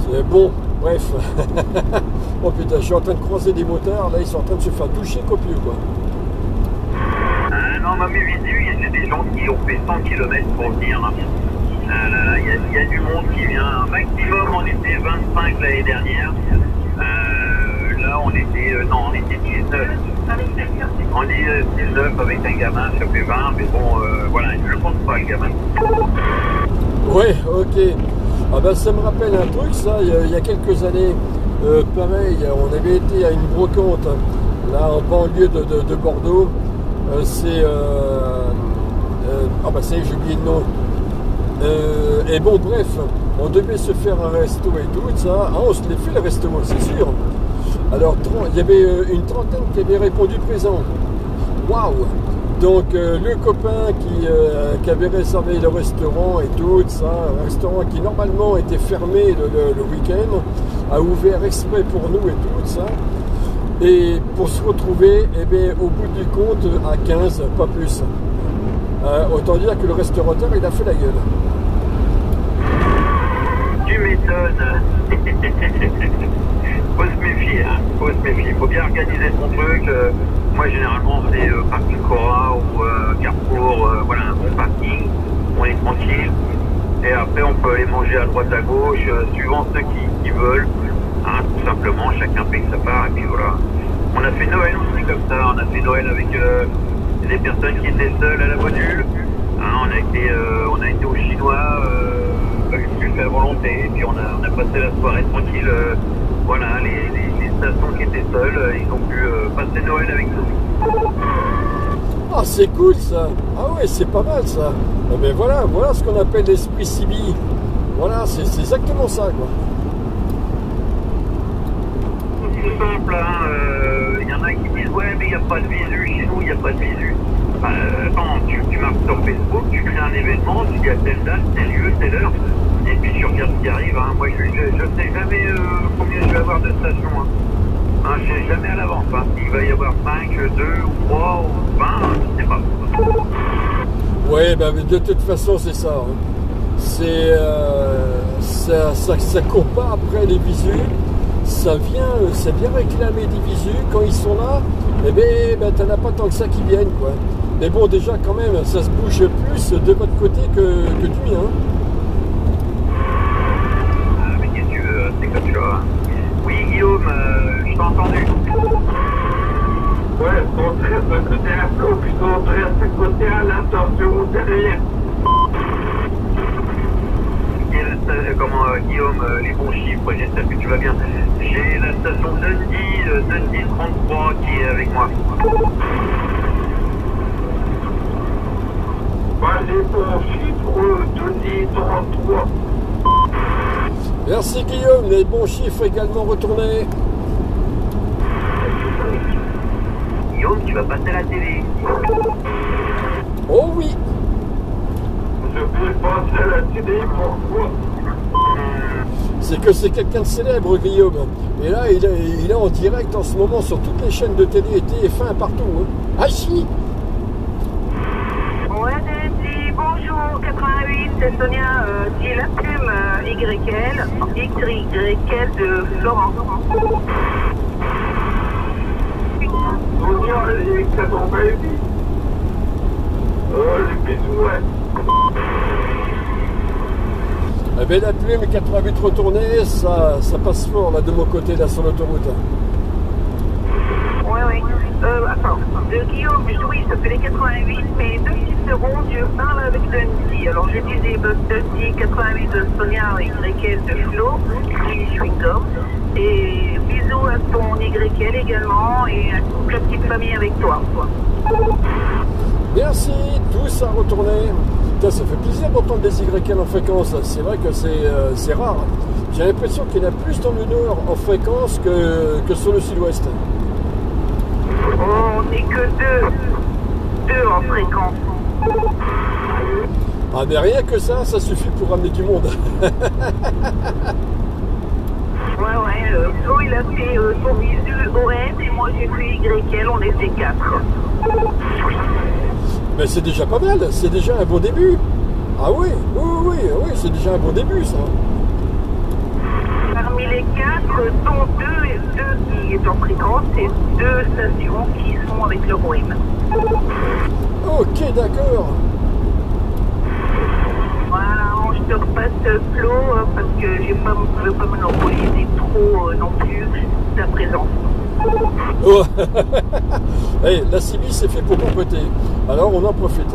C'est bon, bref. Oh putain, je suis en train de croiser des motards, là ils sont en train de se faire toucher copieux, quoi. Ah non, non mais visu, il y a des gens qui ont fait cent kilomètres pour venir. Hein. Il y, y a du monde qui vient, un maximum on était vingt-cinq l'année dernière, euh, là on était, euh, non on était dix-neuf, on est dix-neuf avec un gamin, ça fait vingt, mais bon euh, voilà, je ne compte pas le gamin. Ouais, ok, ah ben, ça me rappelle un truc ça, il y, y a quelques années, euh, pareil, on avait été à une brocante, là en banlieue de, de, de Bordeaux, euh, c'est, euh, euh, ah ben ça y est j'ai oublié le nom. Euh, et bon bref, on devait se faire un resto et tout ça, ah, on se l'est fait le resto, c'est sûr. Alors il y avait euh, une trentaine qui avait répondu présent. Waouh. Donc euh, le copain qui, euh, qui avait réservé le restaurant et tout ça, un restaurant qui normalement était fermé le, le, le week-end, a ouvert exprès pour nous et tout ça. Et pour se retrouver, eh bien, au bout du compte à quinze, pas plus. Euh, autant dire que le restaurateur il a fait la gueule. Tu m'étonnes. Faut se méfier, hein. Faut se méfier. Faut bien organiser son truc. Euh, moi généralement on fait euh, parking Cora ou euh, Carrefour, euh, voilà un bon parking, on est tranquille. Et après on peut aller manger à droite à gauche, euh, suivant ceux qui, qui veulent. Hein, tout simplement, chacun paye sa part et puis voilà. On a fait Noël aussi comme ça, on a fait Noël avec.. Euh, des personnes qui étaient seules à la module, hein, on, a été, euh, on a été aux Chinois, euh, juste fait à volonté, et puis on a, on a passé la soirée tranquille, euh, voilà, les, les, les stations qui étaient seules, euh, ils ont pu euh, passer Noël avec nous. Ah c'est cool ça, ah ouais c'est pas mal ça, eh ben voilà, voilà ce qu'on appelle l'esprit C I B I, voilà c'est exactement ça quoi. C'est simple, hein, euh, y en a qui disent ouais mais il n'y a pas de visu chez nous, il n'y a pas de visu. Euh, attends, tu, tu marques sur Facebook, tu crées un événement, tu dis à telle date, tel lieu, telle heure, et puis tu regardes ce qui arrive. Hein. Moi je ne sais jamais euh, combien je vais avoir de stations. Hein. Hein, je ne sais jamais à l'avance. Hein. Il va y avoir cinq, deux, ou trois, ou vingt, je ne sais pas. Ouais, bah, de toute façon c'est ça. Hein. C'est, euh, ça, ça, ça court pas après les visus. Ça vient, ça vient réclamer des visus, quand ils sont là, eh bien, ben, t'en as pas tant que ça qui viennent, quoi. Mais bon, déjà, quand même, ça se bouge plus de votre côté que, que du mien. Euh, mais qu'est-ce que tu veux, c'est que tu vois. Oui, Guillaume, euh, je t'ai entendu. Ouais, on traite de côté à flot, plutôt on traite de côté à l'attention derrière. Comment, euh, Guillaume, euh, les bons chiffres, j'espère que tu vas bien. J'ai la station Dundee, euh, Dundee trente-trois qui est avec moi. Bah, les bons chiffres, euh, Dundee trente-trois. Merci Guillaume, les bons chiffres également retournés. Guillaume, tu vas passer à la télé. Oh oui. Je vais passer à la télé, pourquoi ? C'est que c'est quelqu'un de célèbre, Guillaume. Et là, il est, il est en direct en ce moment sur toutes les chaînes de télé et T F un partout. Hein. Ah si. Ouais, Nancy, bonjour, quatre-vingt-huit, c'est Sonia, euh, dit la plume euh, Y L, Y Y L de Florent. Sonia, les quatre-vingt-huit. Oh, les bisous. Eh bien, la plume quatre-vingt-huit retournée, ça, ça passe fort là de mon côté, là sur l'autoroute. Oui, oui. Euh, attends, euh, Guillaume, oui, ça fait les quatre-vingt-huit, mais deux petites secondes, je parle avec Dundee. Alors, je disais Dundee quatre-vingt-huit de Sonia et Y L de Flo, qui je suis Tom. Et bisous à ton Y L également et à toute la petite famille avec toi. Quoi. Merci, tous à retourner. Putain, ça fait plaisir d'entendre des Y L en fréquence. C'est vrai que c'est euh, c'est rare. J'ai l'impression qu'il y en a plus dans le nord en fréquence que, que sur le sud-ouest. Oh, on n'est que deux. Deux en fréquence. Ah, mais rien que ça, ça suffit pour ramener du monde. Ouais, ouais. Euh, Flo, il a fait euh, son visu O N et moi, j'ai fait Y L. On était quatre. Mais c'est déjà pas mal, c'est déjà un bon début. Ah oui, oui, oui, oui, c'est déjà un bon début, ça. Parmi les quatre, dont deux, et deux qui est en fréquence et deux stations qui sont avec le R O I M. Ok, d'accord. Voilà, je te repasse Flo, parce que je ne veux pas me l'envoyer trop euh, non plus, ta présence. Oh. Hey, la Cibi c'est fait pour compléter. Alors on en profite.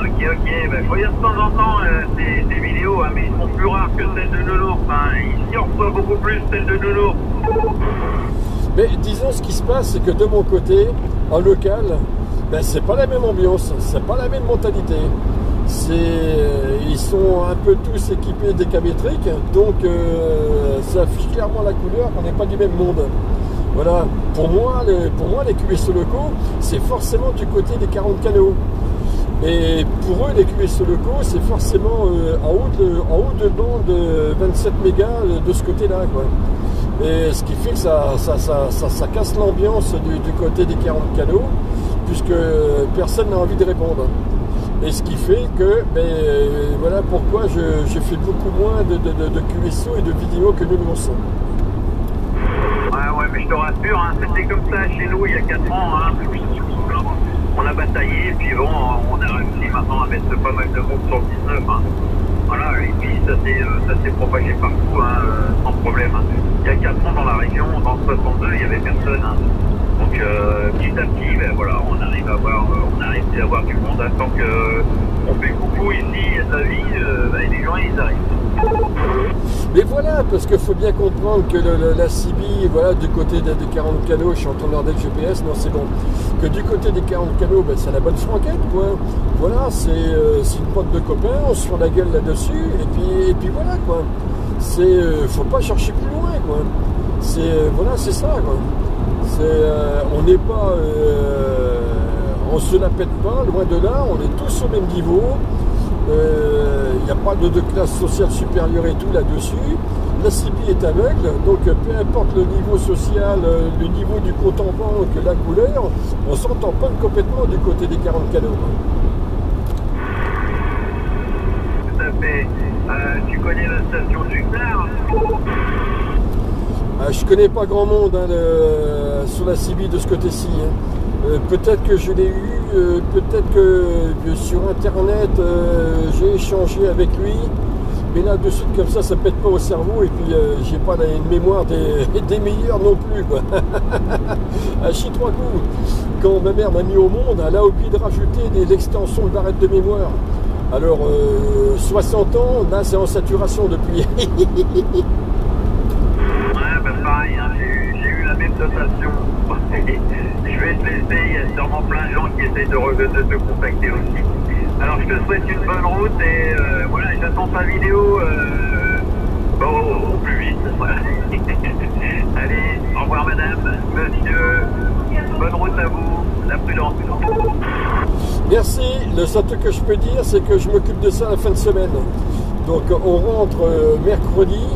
Ok, ok, ben, je regarde de temps en temps euh, des, des vidéos, hein, mais ils sont plus rares que celles de Nounours. Hein. Ici on reçoit beaucoup plus celles de Nounours. Mais disons ce qui se passe, c'est que de mon côté, en local, ben, c'est pas la même ambiance, c'est pas la même mentalité. Ils sont un peu tous équipés d'écamétriques, donc euh, ça affiche clairement la couleur qu'on n'est pas du même monde. Voilà, pour moi, le, pour moi les Q S O locaux, c'est forcément du côté des quarante canaux. Et pour eux, les Q S O locaux, c'est forcément euh, en haut de, en haut de bande euh, vingt-sept mégas de ce côté-là. Et ce qui fait que ça, ça, ça, ça, ça casse l'ambiance du, du côté des quarante canaux, puisque personne n'a envie de répondre. Et ce qui fait que, ben, voilà pourquoi je, je fais beaucoup moins de, de, de, de Q S O et de vidéos que nous nous sommes. Ouais, ouais, mais je te rassure, hein, c'était comme ça chez nous il y a quatre ans. Hein, on a bataillé, puis bon, on a réussi maintenant à mettre pas mal de monde sur dix-neuf. Hein. Voilà, et puis ça s'est propagé partout, hein, sans problème. Hein. Il y a quatre ans dans la région, dans soixante-deux, il n'y avait personne. Hein. Donc euh, petit à petit, ben, voilà, on arrive à avoir, euh, on arrive à avoir du monde. Tant qu'on euh, fait coucou ici, il y a de la vie, euh, ben, les gens ils arrivent. Mais voilà, parce qu'il faut bien comprendre que le, le, la Cibi, voilà, du côté des, des quarante canaux, je suis en train de regarder le G P S, non c'est bon, que du côté des quarante canaux, ben, c'est la bonne franquette, quoi. Voilà, c'est euh, une bande de copains, on se fait la gueule là-dessus, et puis, et puis voilà, quoi. C'est, euh, faut pas chercher plus loin, quoi. C'est, euh, voilà, c'est ça, quoi. Est, euh, on n'est pas, euh, on se la pète pas, loin de là, on est tous au même niveau, il euh, n'y a pas de, de classe sociale supérieure et tout là-dessus, la Cibi est aveugle, donc peu importe le niveau social, le niveau du compte en banque, la couleur, on s'entend pas complètement du côté des quarante canaux. Tout à fait, euh, tu connais la station du Gard ? Ah, je je connais pas grand monde hein, le, sur la Sibylle de ce côté-ci. Hein. Euh, peut-être que je l'ai eu, euh, peut-être que euh, sur Internet, euh, j'ai échangé avec lui. Mais là, de suite, comme ça, ça pète pas au cerveau. Et puis, euh, j'ai pas la, une mémoire des, des meilleurs non plus, quoi. À chi trois coups. Quand ma mère m'a mis au monde, elle a oublié de rajouter l'extension de barrette de mémoire. Alors, euh, soixante ans, là, c'est en saturation depuis. Ouais, bah pareil, hein, j'ai eu la même sensation. Je vais te laisser, il y a sûrement plein de gens qui essayent de, re de te contacter aussi. Alors je te souhaite une bonne route et euh, voilà, j'attends ta vidéo euh, bon, au plus vite. Voilà. Allez, au revoir madame, monsieur, bonne route à vous, la prudence. Merci, le seul truc que je peux dire c'est que je m'occupe de ça la fin de semaine. Donc on rentre euh, mercredi,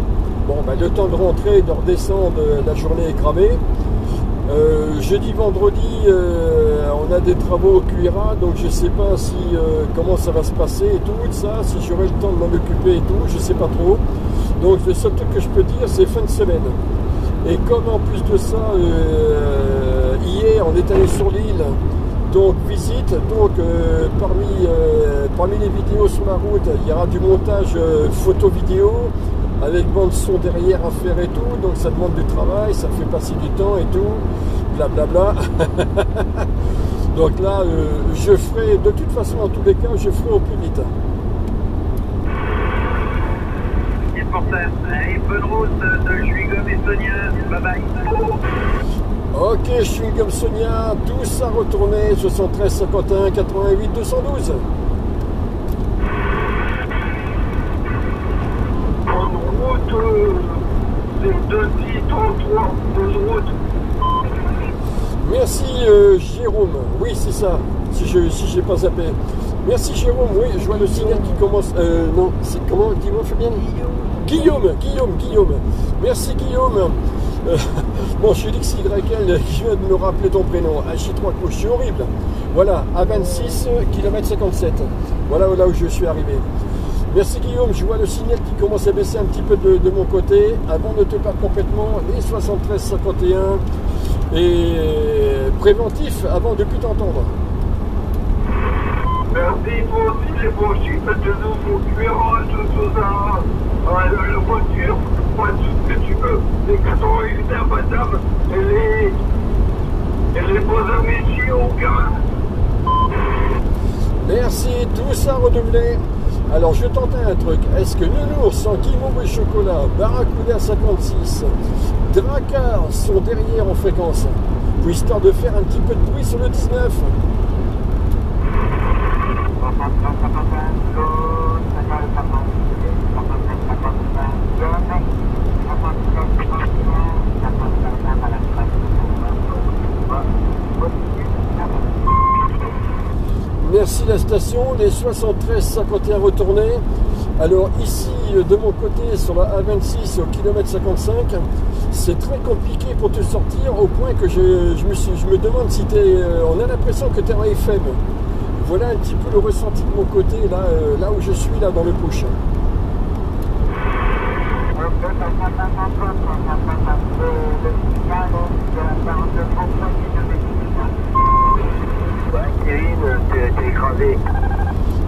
bon bah, le temps de rentrer et de redescendre, la journée est cramée. Euh, jeudi, vendredi, euh, on a des travaux au Q R A, donc je sais pas si euh, comment ça va se passer et tout, et ça, si j'aurai le temps de m'en occuper et tout, je sais pas trop. Donc le seul truc que je peux dire, c'est fin de semaine. Et comme en plus de ça, euh, hier, on est allé sur l'île, donc visite, donc euh, parmi, euh, parmi les vidéos sur la route, il y aura du montage euh, photo-vidéo, avec bande son derrière à faire et tout, donc ça demande du travail, ça fait passer du temps et tout, blablabla. Bla bla. Donc là, euh, je ferai, de toute façon, en tous les cas, je ferai au plus vite. C'est pour ça. Allez, bonne route de Chewing-Gum et Sonia, bye bye. Ok, Chewing-Gum Sonia, tous à retourner, soixante-treize, cinquante et un, quatre-vingt-huit, deux cent douze. Merci euh, Jérôme, oui c'est ça, si je si j'ai pas zappé. Merci Jérôme, oui, je vois le signal qui commence. Euh, non, c'est comment, dis-moi Fabien. Guillaume, Guillaume, Guillaume. Merci Guillaume. Euh, bon, je suis X Y L, je viens de me rappeler ton prénom. H trois couches, je suis horrible. Voilà, à vingt-six kilomètres cinquante-sept. Voilà là où je suis arrivé. Merci Guillaume, je vois le signal qui commence à baisser un petit peu de, de mon côté, avant de te perdre complètement, les soixante-treize cinquante et un, et préventif avant de plus t'entendre. Merci, moi aussi c'est bon, je suis fait de nouveau Q R A, de la voiture, tout ce que tu veux, les quatre-vingt-huit heures madame, et les beaux amis qui ont gain. Merci, tout ça renouvelé. Alors je tente un truc, est-ce que Nounours sans guimauve et chocolat, Barracuda cinquante-six, Dracar sont derrière en fréquence, pour histoire de faire un petit peu de bruit sur le dix-neuf. Merci la station, les soixante-treize cinquante et un retournés. Alors ici, de mon côté, sur la A vingt-six, au kilomètre cinquante-cinq, c'est très compliqué pour te sortir, au point que je, je, me, suis, je me demande si t'es... Euh, on a l'impression que t'es en F M. Voilà un petit peu le ressenti de mon côté, là, euh, là où je suis, là, dans le push. T'es écrasé.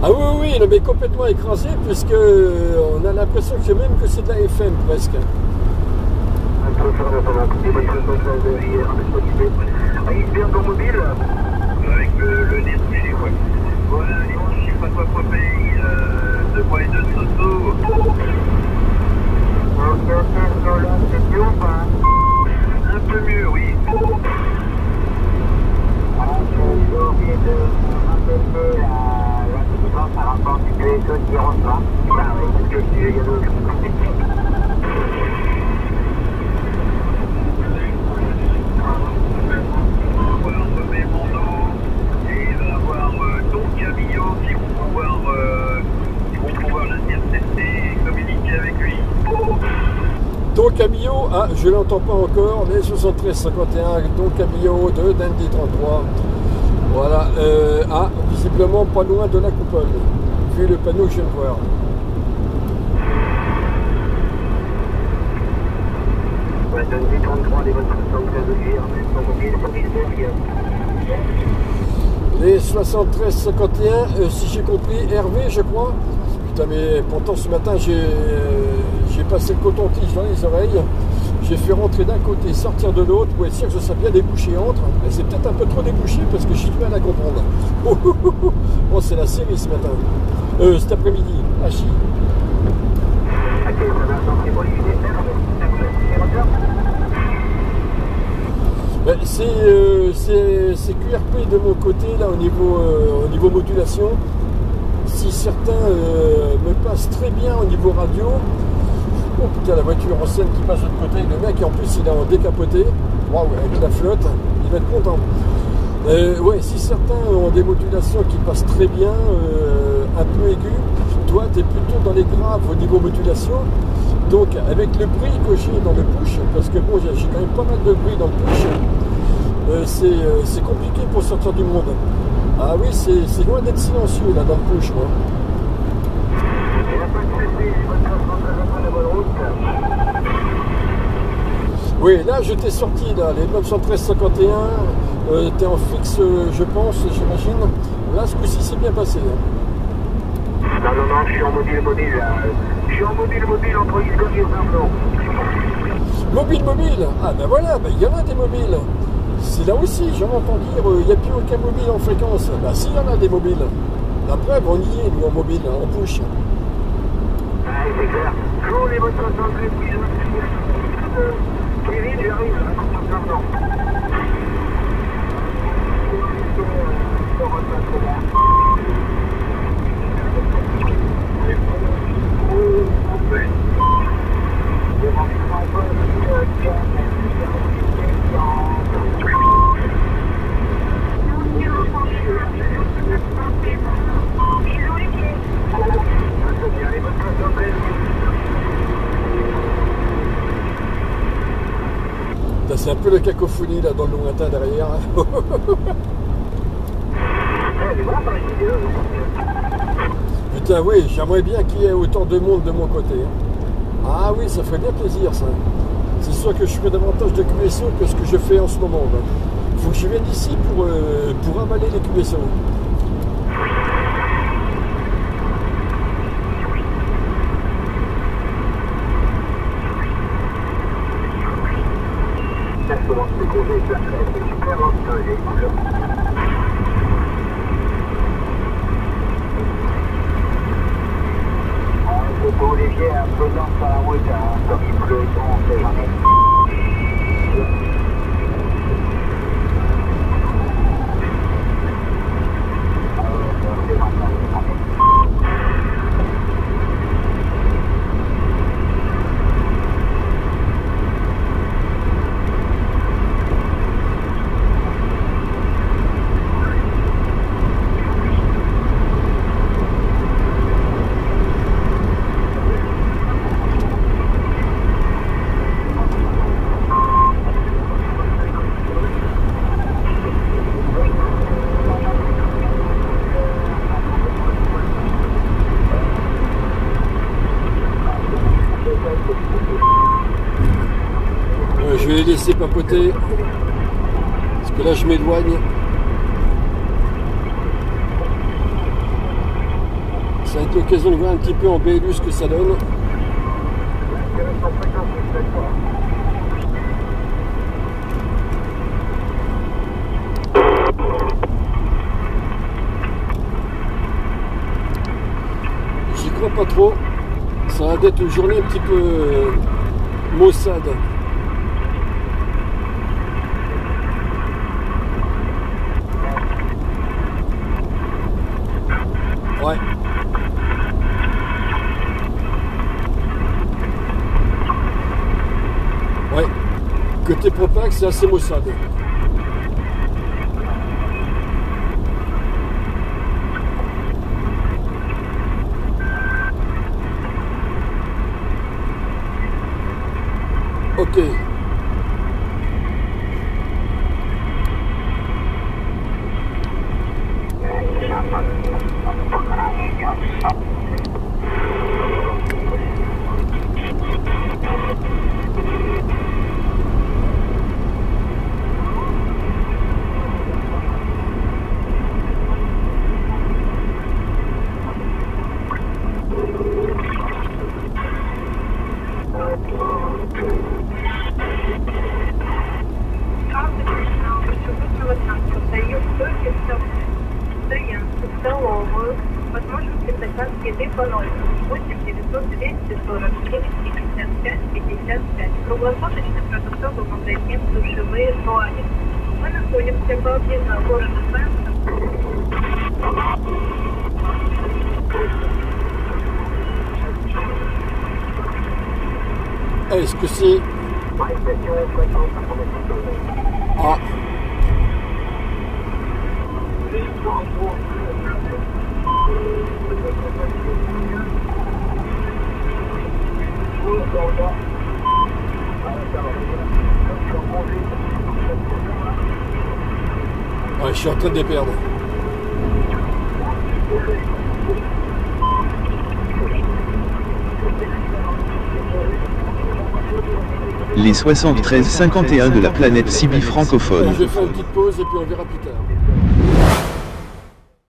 Ah oui, oui, oui, mais complètement écrasé, puisque on a l'impression que même que c'est de la F M presque. Il vient ton mobile avec le nez touché, ouais. Voilà, je sais pas quoi quoi payer, deux mois et deux sotos. C'est mieux ou pas? Un peu mieux, oui. Ton Camillo, ah, je l'entends pas encore, les soixante-treize cinquante et un, Ton Camillo de Dandy trente-trois. Voilà, euh, ah, visiblement pas loin de la coupole, vu le panneau que je viens de voir. Les soixante-treize cinquante et un, euh, si j'ai compris, Hervé, je crois. Putain, mais pourtant ce matin, j'ai euh, passé le coton-tige dans les oreilles. J'ai fait rentrer d'un côté, sortir de l'autre, pour être sûr que ce soit bien débouché entre. Mais c'est peut-être un peu trop débouché parce que j'ai du mal à comprendre. Oh, oh, oh, oh. Bon, c'est la série ce matin. Euh, cet après-midi, à Chi. Ben, c'est euh, Q R P de mon côté, là, au niveau, euh, au niveau modulation. Si certains euh, me passent très bien au niveau radio. Oh putain, la voiture ancienne qui passe de l'autre côté, le mec, en plus, il est en décapoté. Waouh, avec la flotte, il va être content. Euh, ouais, si certains ont des modulations qui passent très bien, euh, un peu aiguës, toi, tu es plutôt dans les graves au niveau modulation. Donc, avec le bruit que j'ai dans le push, parce que bon, j'ai quand même pas mal de bruit dans le push, euh, c'est euh, compliqué pour sortir du monde. Ah oui, c'est loin d'être silencieux, là, dans le push, moi. Oui, là, je t'ai sorti, là, les neuf cent treize cinquante et un, euh, t'es en fixe, euh, je pense, j'imagine. Là, ce coup-ci, c'est bien passé. Hein. Non, non, non, je suis en mobile, mobile, là. Je suis en mobile, mobile, entre Isgog et Verblon. Mobile, mobile? Ah, ben voilà, ben il y en a des mobiles. C'est là aussi, j'en entends dire, il euh, n'y a plus aucun mobile en fréquence. Ben si, il y en a des mobiles. La preuve, on y est, nous, en mobile, hein, on push. Ah, c'est clair. Toujours les voitures d'entrée, puis je... Kevin, j'arrive. Pardon. C'est un peu la cacophonie là dans le lointain derrière. Putain oui, j'aimerais bien qu'il y ait autant de monde de mon côté. Ah oui, ça ferait bien plaisir ça. C'est sûr que je ferais davantage de Q S O que ce que je fais en ce moment. Il faut que je vienne ici pour, euh, pour avaler les Q S O. Laisser papoter parce que là je m'éloigne, ça va être l'occasion de voir un petit peu en B L U ce que ça donne. J'y crois pas trop, ça va être une journée un petit peu euh, maussade. Ouais. Ouais. Côté Propac, c'est assez maussade. Ok. возможности доставки депонов восемь девятьсот двести сорок девять пятьдесят пять пятьдесят пять. Круглосуточный продуктовый магазин «Душевые туалеты». Мы находимся в Балдино, города Сенсов. Est-ce que c'est... Ah. Ouais, je suis en train de les perdre. Les soixante-treize cinquante et un de la planète Sibi francophone. Je fais une petite pause et puis on verra plus tard.